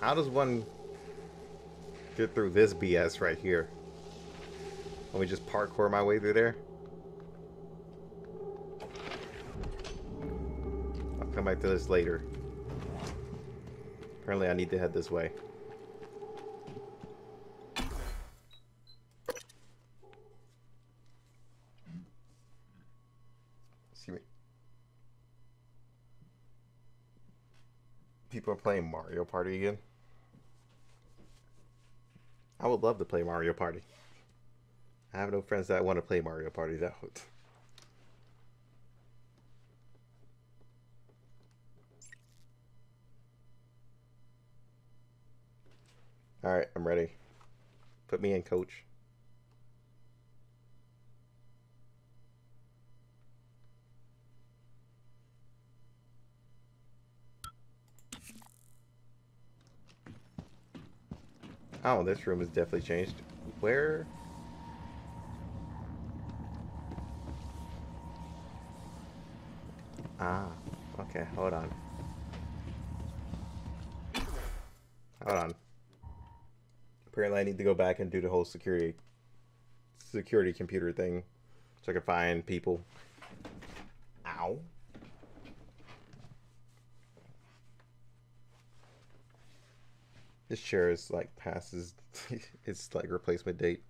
how does one get through this BS right here? Let me just parkour my way through there. I'll come back to this later. Apparently, I need to head this way. People are playing Mario Party again. I would love to play Mario Party. I have no friends that want to play Mario Party though. Alright, I'm ready. Put me in, coach. Oh, this room is definitely changed. Where? Ah, okay, hold on. Hold on. Apparently I need to go back and do the whole security computer thing so I can find people. Ow. This chair is like passes it's like replacement date.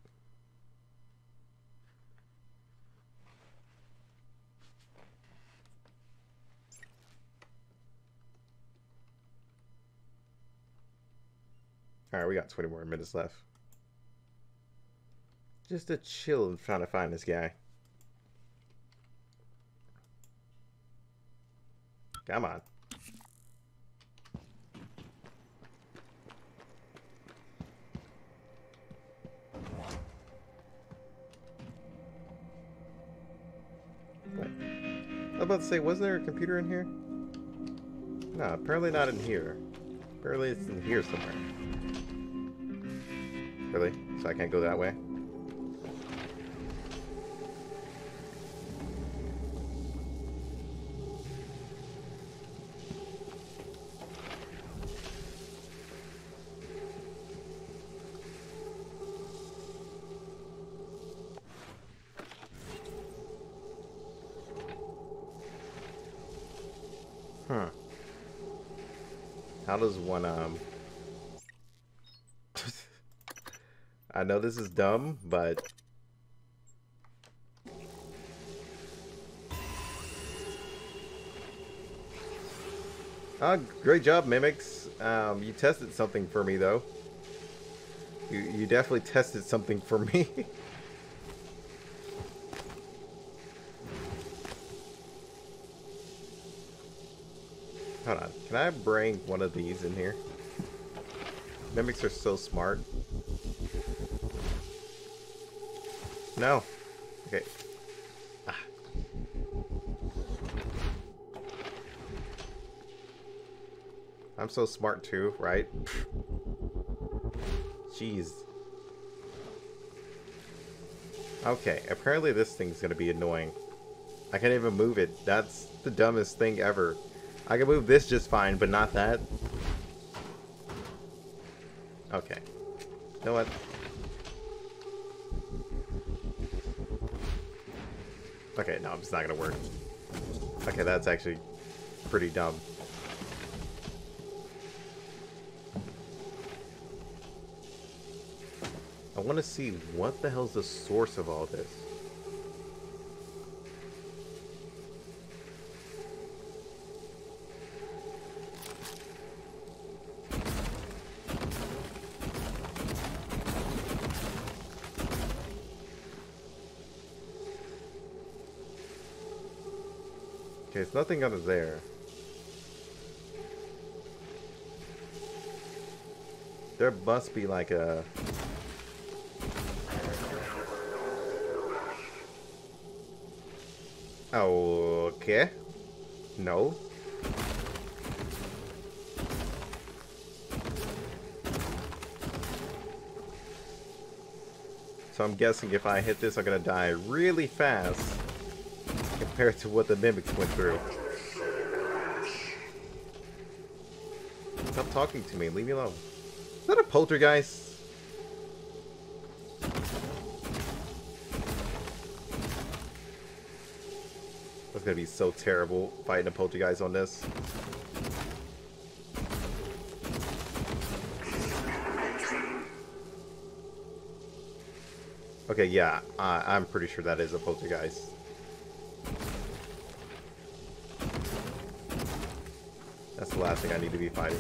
Alright, we got 20 more minutes left. Just to chill and trying to find this guy. Come on. I was about to say, wasn't there a computer in here? No, apparently not in here. Apparently it's in here somewhere. Really? So I can't go that way? How does one, I know this is dumb, but great job, Mimics. You tested something for me, though. You definitely tested something for me. Hold on, can I bring one of these in here? Mimics are so smart. No. Okay. Ah. I'm so smart too, right? Jeez. Okay, apparently this thing's gonna be annoying. I can't even move it. That's the dumbest thing ever. I can move this just fine, but not that. Okay. You know what? Okay, no, it's not gonna work. Okay, that's actually pretty dumb. I want to see what the hell's the source of all this. Okay, it's nothing out of there. There must be like a... Okay. No. So I'm guessing if I hit this, I'm gonna die really fast compared to what the mimics went through. Stop talking to me. Leave me alone. Is that a poltergeist? That's gonna be so terrible fighting a poltergeist on this. Okay, yeah, I'm pretty sure that is a poltergeist. That's the last thing I need to be fighting.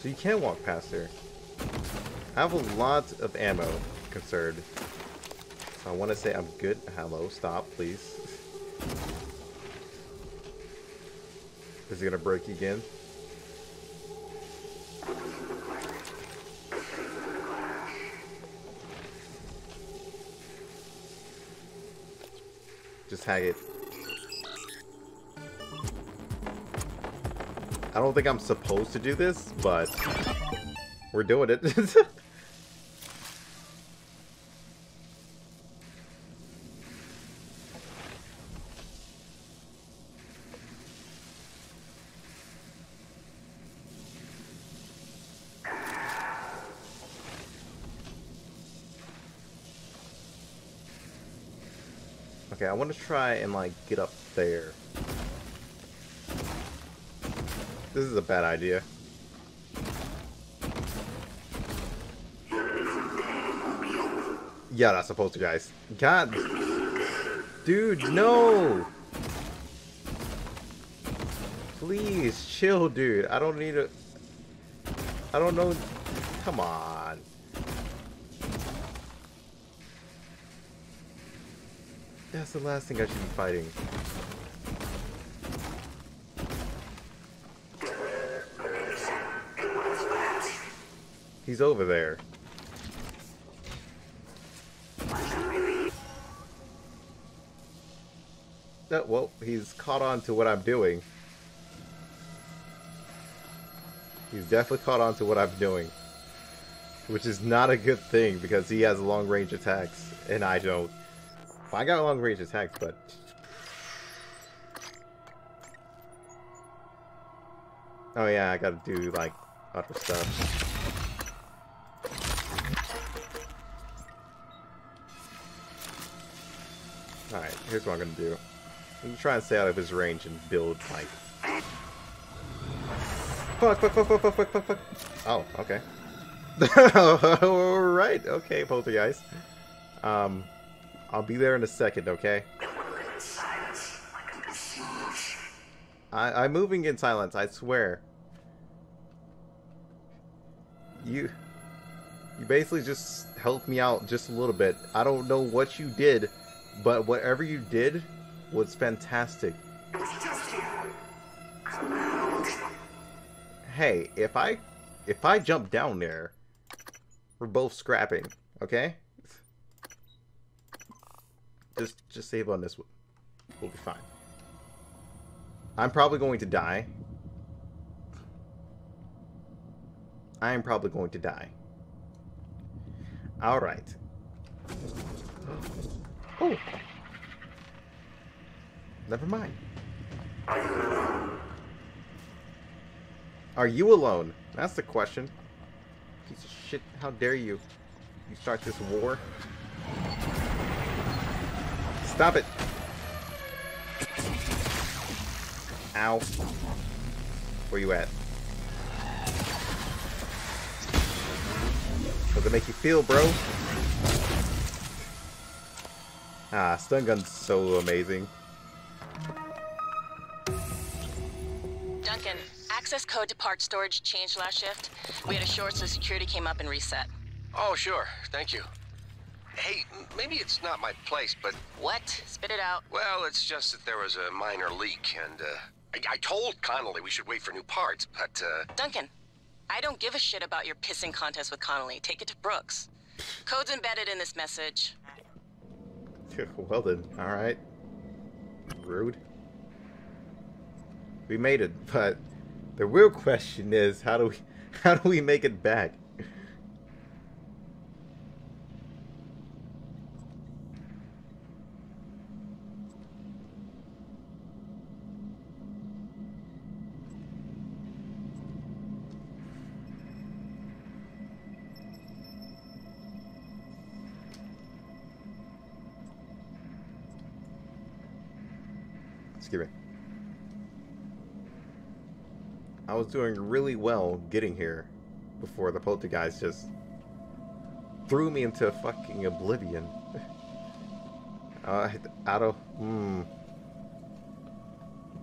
So you can walk past there. I have a lot of ammo conserved. I want to say I'm good. Hello, stop, please. Is it going to break again? Just hack it. I don't think I'm supposed to do this, but we're doing it. Okay, I want to try and, like, get up there. This is a bad idea. Yeah, that's a poltergeist. God. Dude, no! Please, chill, dude. I don't need a... I don't know... Come on. That's the last thing I should be fighting. He's over there. Oh, well, he's caught on to what I'm doing. He's definitely caught on to what I'm doing. Which is not a good thing because he has long-range attacks and I don't. I got long-range attacks, but... Oh yeah, I gotta do, like, other stuff. Alright, here's what I'm gonna do. I'm gonna try and stay out of his range and build, like... Fuck. Oh, okay. Alright, okay, poltergeist. I'll be there in a second, okay? I'm moving in silence, I swear. You basically just helped me out just a little bit. I don't know what you did, but whatever you did was fantastic. Hey, if I jump down there, we're both scrapping, okay? Just save on this one. We'll be fine. I'm probably going to die. I am probably going to die. Alright. Oh! Never mind. Are you alone? That's the question. Piece of shit, how dare you? You start this war? Stop it! Ow. Where you at? How's it make you feel, bro? Ah, stun gun's so amazing. Duncan, access code to part storage changed last shift? We had a short, so security came up and reset. Oh, sure. Thank you. Hey, maybe it's not my place, but... What? Spit it out. Well, it's just that there was a minor leak, and, I told Connolly we should wait for new parts, but, Duncan, I don't give a shit about your pissing contest with Connolly. Take it to Brooks. Code's embedded in this message. Well then, alright. Rude. We made it, but the real question is, how do we make it back? I was doing really well getting here before the poltergeist just threw me into fucking oblivion.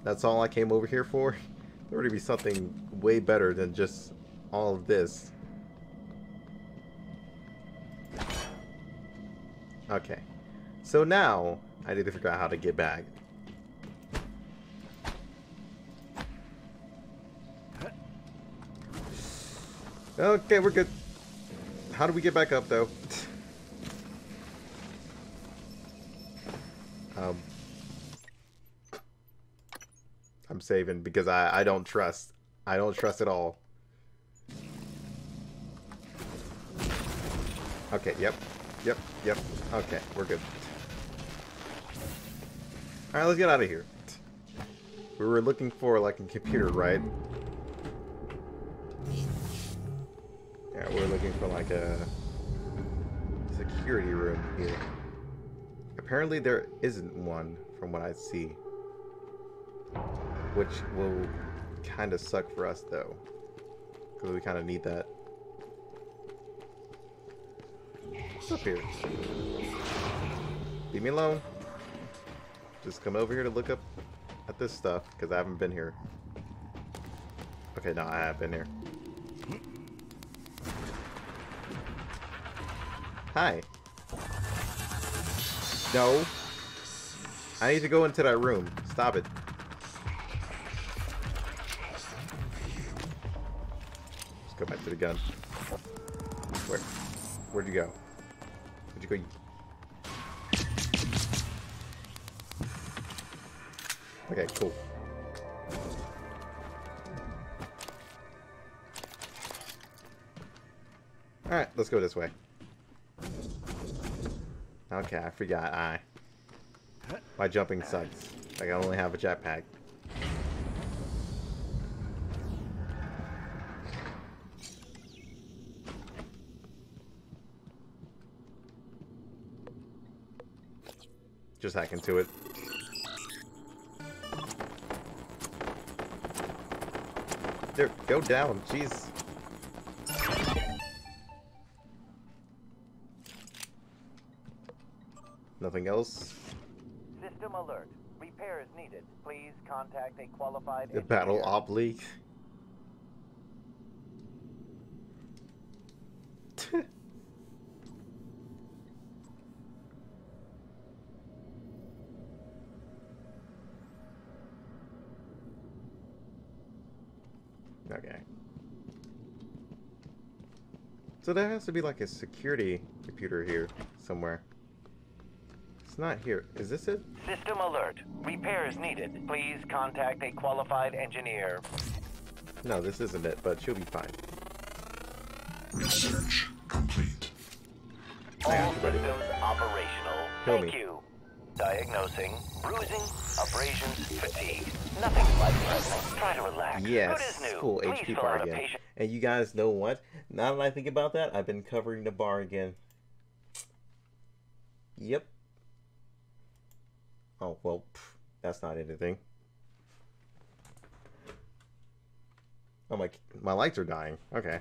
That's all I came over here for? There would be something way better than just all of this. Okay. So now I need to figure out how to get back. Okay, we're good. How do we get back up, though? I'm saving because I don't trust. I don't trust at all. Okay, yep. Okay, we're good. Alright, let's get out of here. We were looking for, like, a computer, right? Yeah, we're looking for like a security room here. Apparently there isn't one from what I see. Which will kind of suck for us though. Because we kind of need that. What's up here? Leave me alone. Just come over here to look up at this stuff because I haven't been here. Okay, no, I have been here. Hi. No. I need to go into that room. Stop it. Let's go back to the gun. Where'd you go? Where'd you go? Okay, cool. Alright, let's go this way. Okay, I forgot. My jumping sucks. Like, I only have a jetpack. Just hack into it. There, go down. Jeez. Nothing else. System alert. Repair is needed. Please contact a qualified engineer. The Battle Op League. Okay. So there has to be like a security computer here somewhere. Not here. Is this it? System alert. Repair is needed. Please contact a qualified engineer. No, this isn't it, but she'll be fine. Research complete. All systems operational. Thank you. Diagnosing, bruising, abrasions, fatigue. Nothing like that. Try to relax. Yes, cool. HP bar again. And you guys know what? Now that I think about that, I've been covering the bar again. Yep. Oh, well, that's not anything. Oh, my lights are dying. Okay.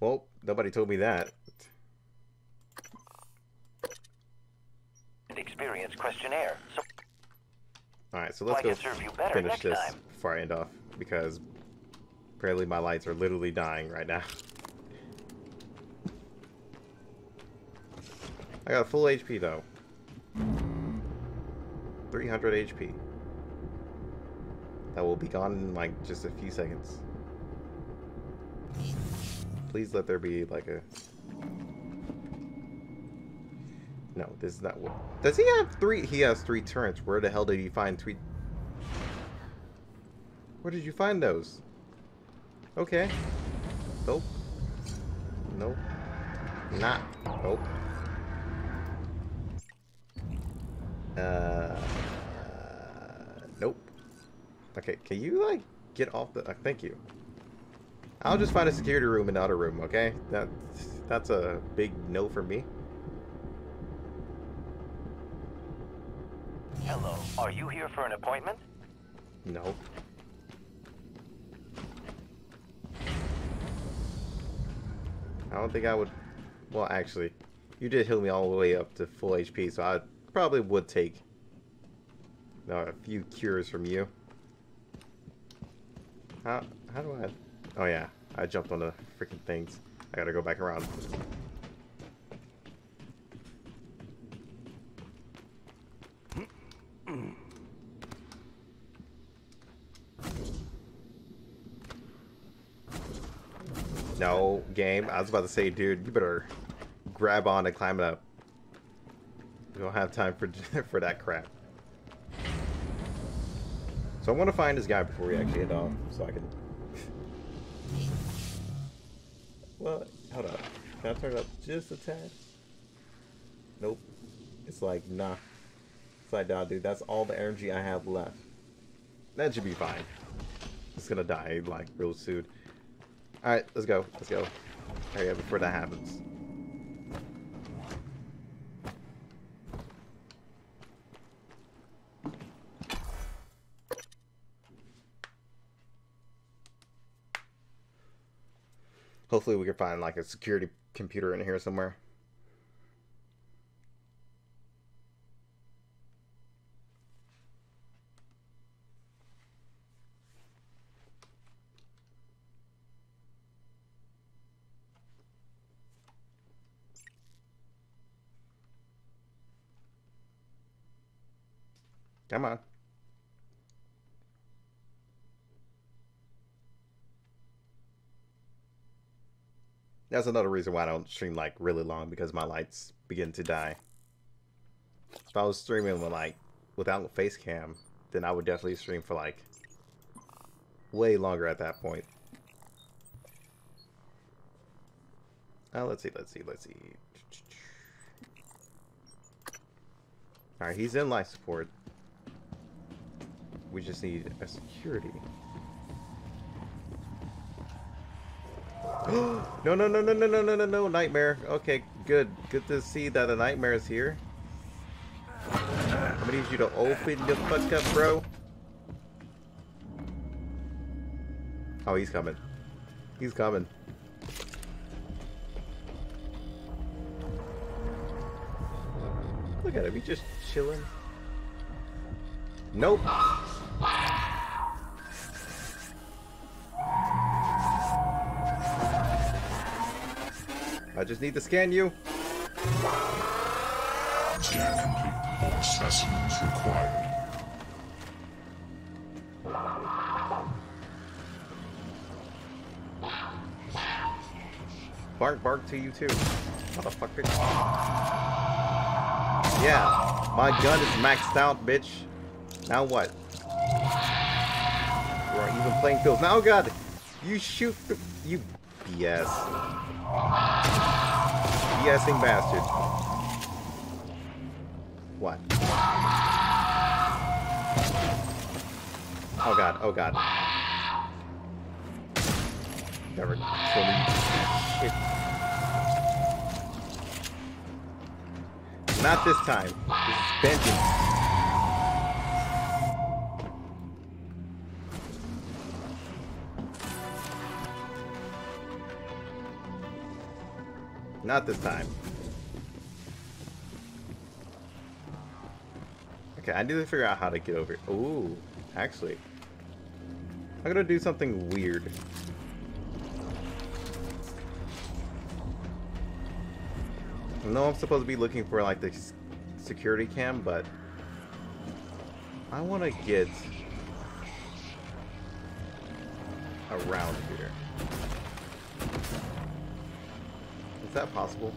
Well, nobody told me that. Experience questionnaire. Alright, so let's go finish this before I end off, because Apparently my lights are literally dying right now. I got full HP though. 300 HP. That will be gone in like just a few seconds. Please let there be like a... No, this is not what... Does he have three? He has three turrets. Where the hell did he find three? Where did you find those? Okay. Nope. Nope. Not. Nope. Nope. Okay, can you like get off the... thank you. I'll just find a security room in the other room, okay? That's a big no for me. Hello, are you here for an appointment? No. I don't think I would... Well, actually, you did heal me all the way up to full HP, so I probably would take a few cures from you. How do I... Oh yeah, I jumped on the freaking things. I gotta go back around. No, game. I was about to say, dude, you better grab on and climb it up. We don't have time for that crap. So I want to find this guy before we actually head off, so I can... Well, hold up. Can I turn it up just a tad? Nope. It's like, nah. It's like, nah, dude, that's all the energy I have left. That should be fine. It's gonna die, like, real soon. Alright, let's go. Let's go. Hurry up before that happens. Hopefully we can find like a security computer in here somewhere. Come on. That's another reason why I don't stream like really long, because my lights begin to die. If I was streaming with like without face cam, then I would definitely stream for like way longer at that point. Let's see, let's see. All right, he's in life support. We just need a security. No, Nightmare. Okay, good. Good to see that a Nightmare is here. I'm gonna need you to open the fuck up, bro. Oh, he's coming. He's coming. Look at him. He's just chilling. Nope. I just need to scan you. Scan complete. All specimens required. Bark, bark to you too. Motherfucker. Yeah, my gun is maxed out, bitch. Now what? We're even playing fields. Now, oh God, you shoot the... You BS. BSing bastard. What? Oh God, oh God. Never kill me. Shit. Not this time. This is vengeance. Not this time. Okay, I need to figure out how to get over here. Ooh, actually. I'm gonna do something weird. I know I'm supposed to be looking for like the security cam, but I want to get around here. Is that possible?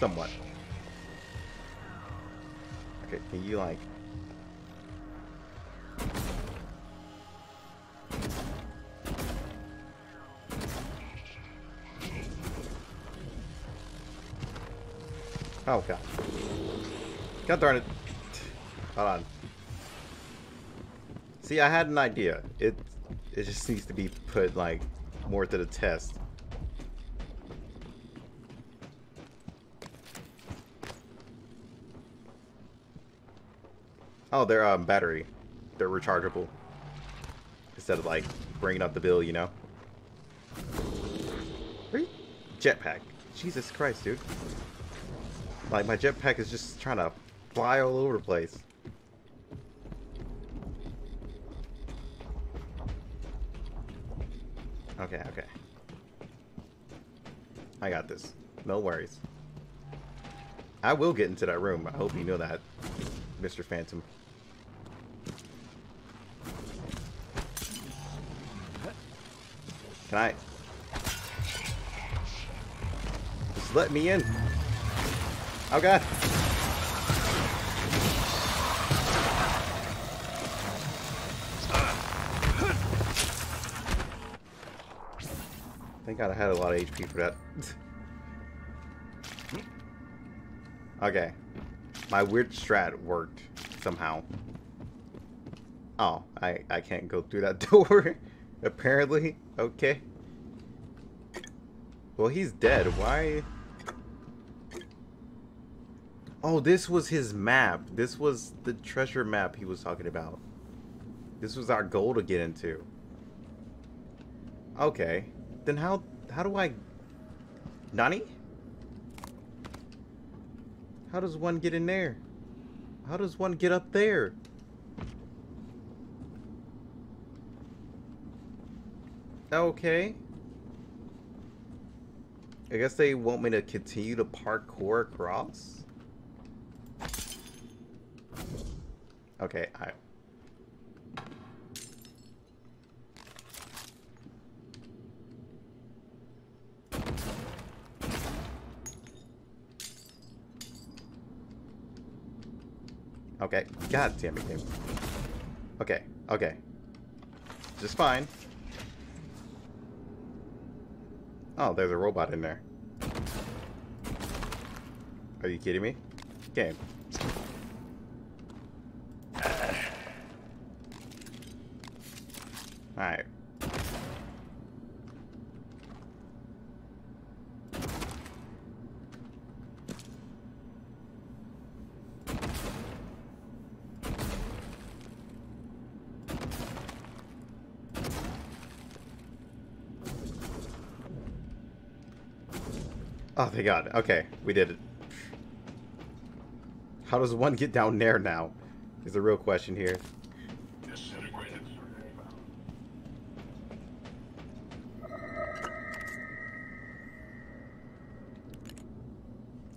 Somewhat. Okay, can you like... Oh god. God darn it. Hold on. See, I had an idea. It just needs to be put like more to the test. Oh, they're battery. They're rechargeable. Instead of like bringing up the bill, you know. Jetpack. Jesus Christ, dude. Like, my jetpack is just trying to fly all over the place. Okay, okay. I got this. No worries. I will get into that room. I hope you know that, Mr. Phantom. Can I... just let me in. Oh god! Thank god I had a lot of HP for that. Okay. My weird strat worked somehow. Oh, I can't go through that door. Apparently. Okay. Well, he's dead. Why... Oh, this was his map. This was the treasure map he was talking about. This was our goal to get into. Okay. Then how do I... Nani? How does one get in there? How does one get up there? Okay. I guess they want me to continue to parkour across? Okay, okay, god damn it, game. Okay, okay. Just fine. Oh, there's a robot in there. Are you kidding me? Game. Alright. Oh, thank God. Okay, we did it. How does one get down there now? Is the real question here.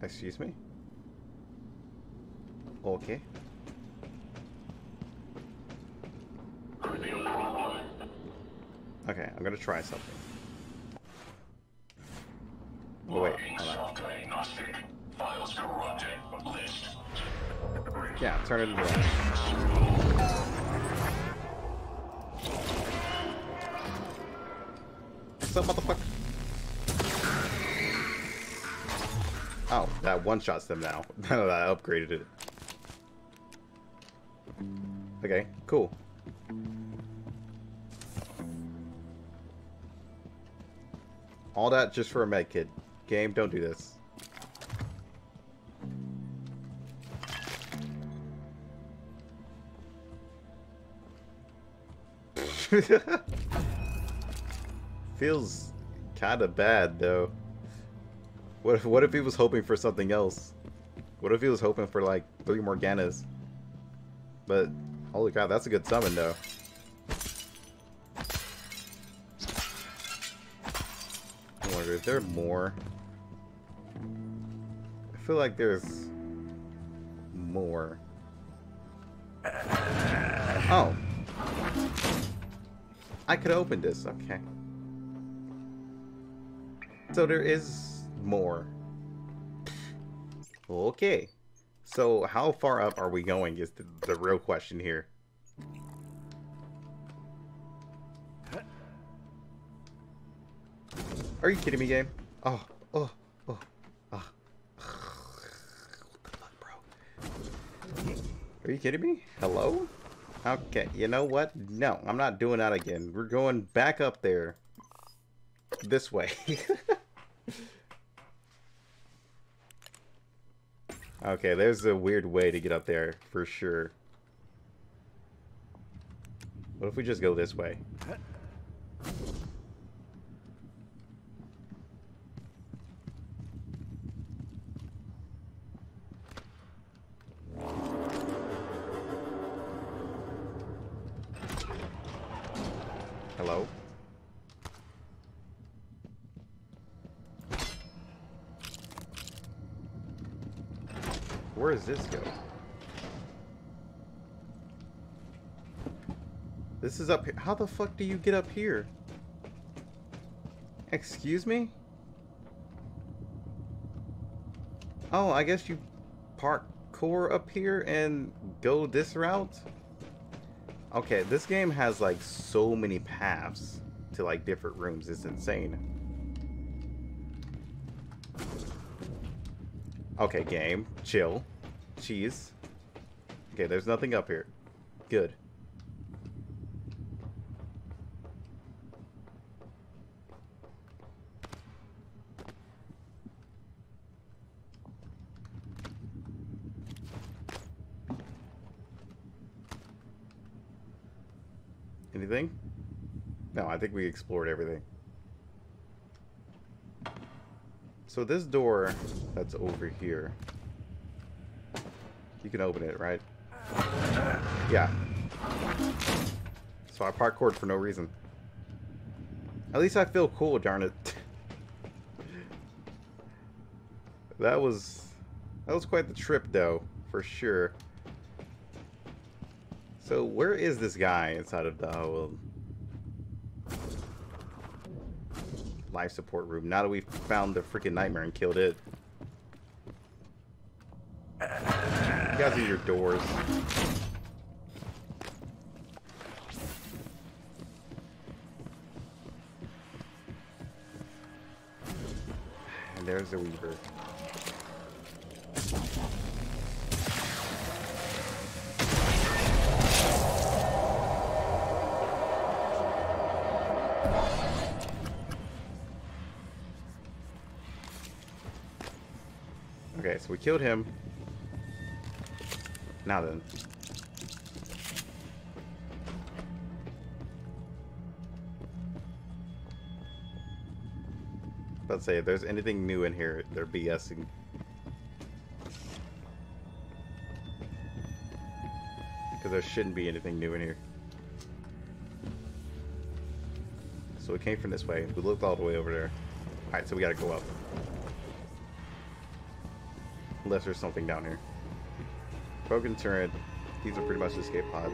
Excuse me? Okay. Okay, I'm gonna try something. Oh, wait. Yeah, turn it around. What's up, motherfucker? Oh, that one-shots them now. I upgraded it. Okay, cool. All that just for a med kit. Game, don't do this. Feels kinda bad, though. What if he was hoping for something else? What if he was hoping for like 3 Morganas? But holy crap, that's a good summon though. I wonder if there are more. I feel like there's more. Oh. I could open this. Okay. So there is more. Okay. So how far up are we going is the real question here. Are you kidding me, game? Oh, oh, oh, oh. What the fuck, bro? Are you kidding me? Hello? Okay, you know what? No, I'm not doing that again. We're going back up there. This way. Okay, there's a weird way to get up there, for sure. What if we just go this way? Hello? Where does this go? This is up here. How the fuck do you get up here? Excuse me? Oh, I guess you parkour up here and go this route? Okay, this game has like so many paths to like different rooms. It's insane. Okay, game. Chill. Cheese. Okay, there's nothing up here. Good. Anything? No, I think we explored everything. So this door that's over here, you can open it, right? Yeah. So I parkoured for no reason. At least I feel cool, darn it. That was quite the trip though, for sure. So where is this guy inside of the whole life support room? Now that we've found the freaking nightmare and killed it. You guys are your doors. And there's the Weaver. Okay, so we killed him. Now then. Let's say if there's anything new in here, they're BSing. Because there shouldn't be anything new in here. So we came from this way. We looked all the way over there. Alright, so we gotta go up. Unless there's something down here. Broken turret. These are pretty much escape pods.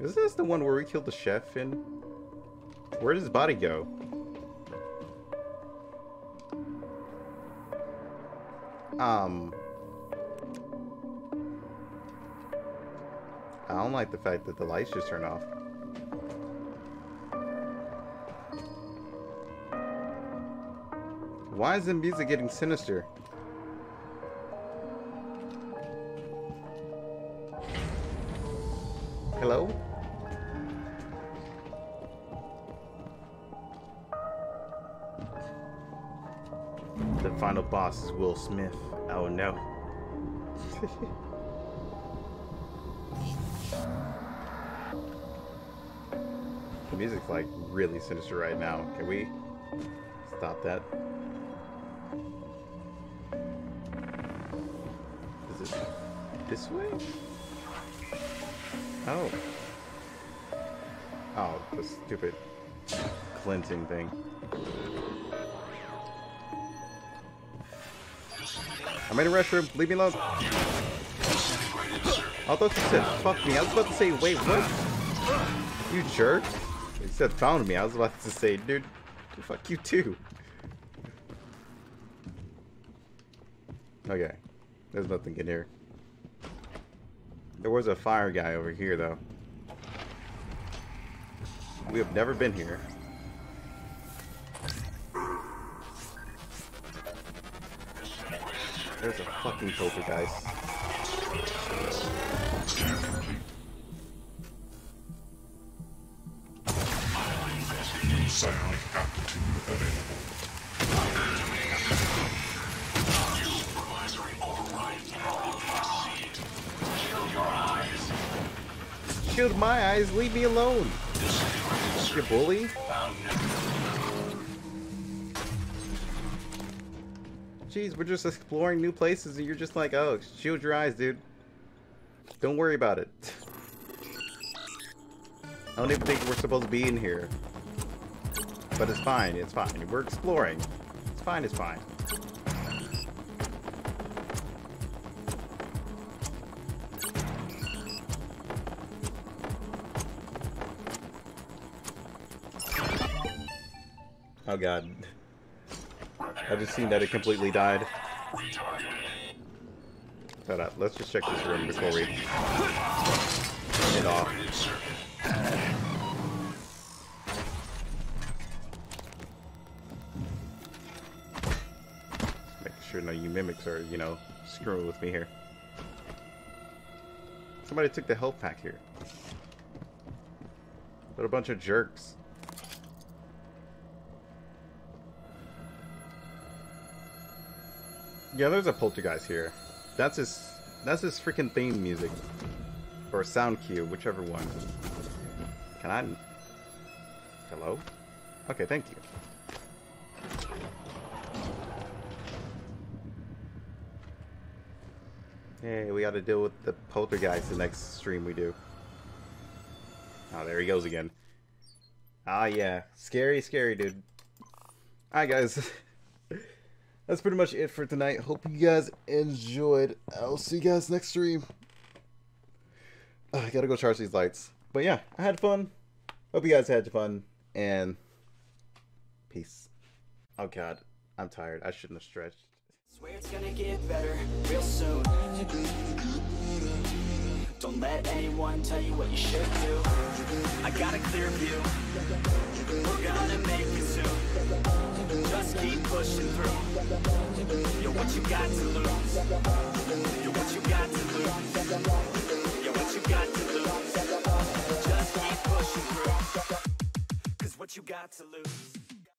Is this the one where we killed the chef in? Where did his body go? I don't like the fact that the lights just turn off. Why is the music getting sinister? Hello? The final boss is Will Smith. Oh no. The music's like really sinister right now. Can we stop that? Is it this way? Oh. Oh, the stupid cleansing thing. I'm in a restroom. Leave me alone. I thought you said fuck me. I was about to say, wait, what? You jerk. You said found me. I was about to say, dude, fuck you too. Okay. There's nothing in here. There was a fire guy over here, though. We have never been here. There's a fucking poltergeist. Shield my eyes, leave me alone. You bully. Jeez, we're just exploring new places and you're just like, oh, shield your eyes, dude. Don't worry about it. I don't even think we're supposed to be in here. But it's fine, it's fine. We're exploring. It's fine, it's fine. Oh god. I've just seen that it completely died. Hold on, let's just check this room before we turn it off. Just making sure none of you mimics are, you know, screwing with me here. Somebody took the health pack here. What a bunch of jerks. Yeah, there's a poltergeist here. That's his freaking theme music. Or sound cue, whichever one. Can I... Hello? Okay, thank you. Hey, we gotta deal with the poltergeist the next stream we do. Oh, there he goes again. Ah, yeah. Scary, scary, dude. Alright, guys. That's pretty much it for tonight. Hope you guys enjoyed. I'll see you guys next stream. I gotta go charge these lights. But yeah, I had fun. Hope you guys had fun. And peace. Oh god, I'm tired. I shouldn't have stretched. Swear it's gonna get better real soon. Don't let anyone tell you what you should do. I got a clear view. We're gonna make it soon. Just keep pushing through. You're what you got to lose. You're what you got to lose. You're what you got to lose. Just keep pushing through. 'Cause what you got to lose.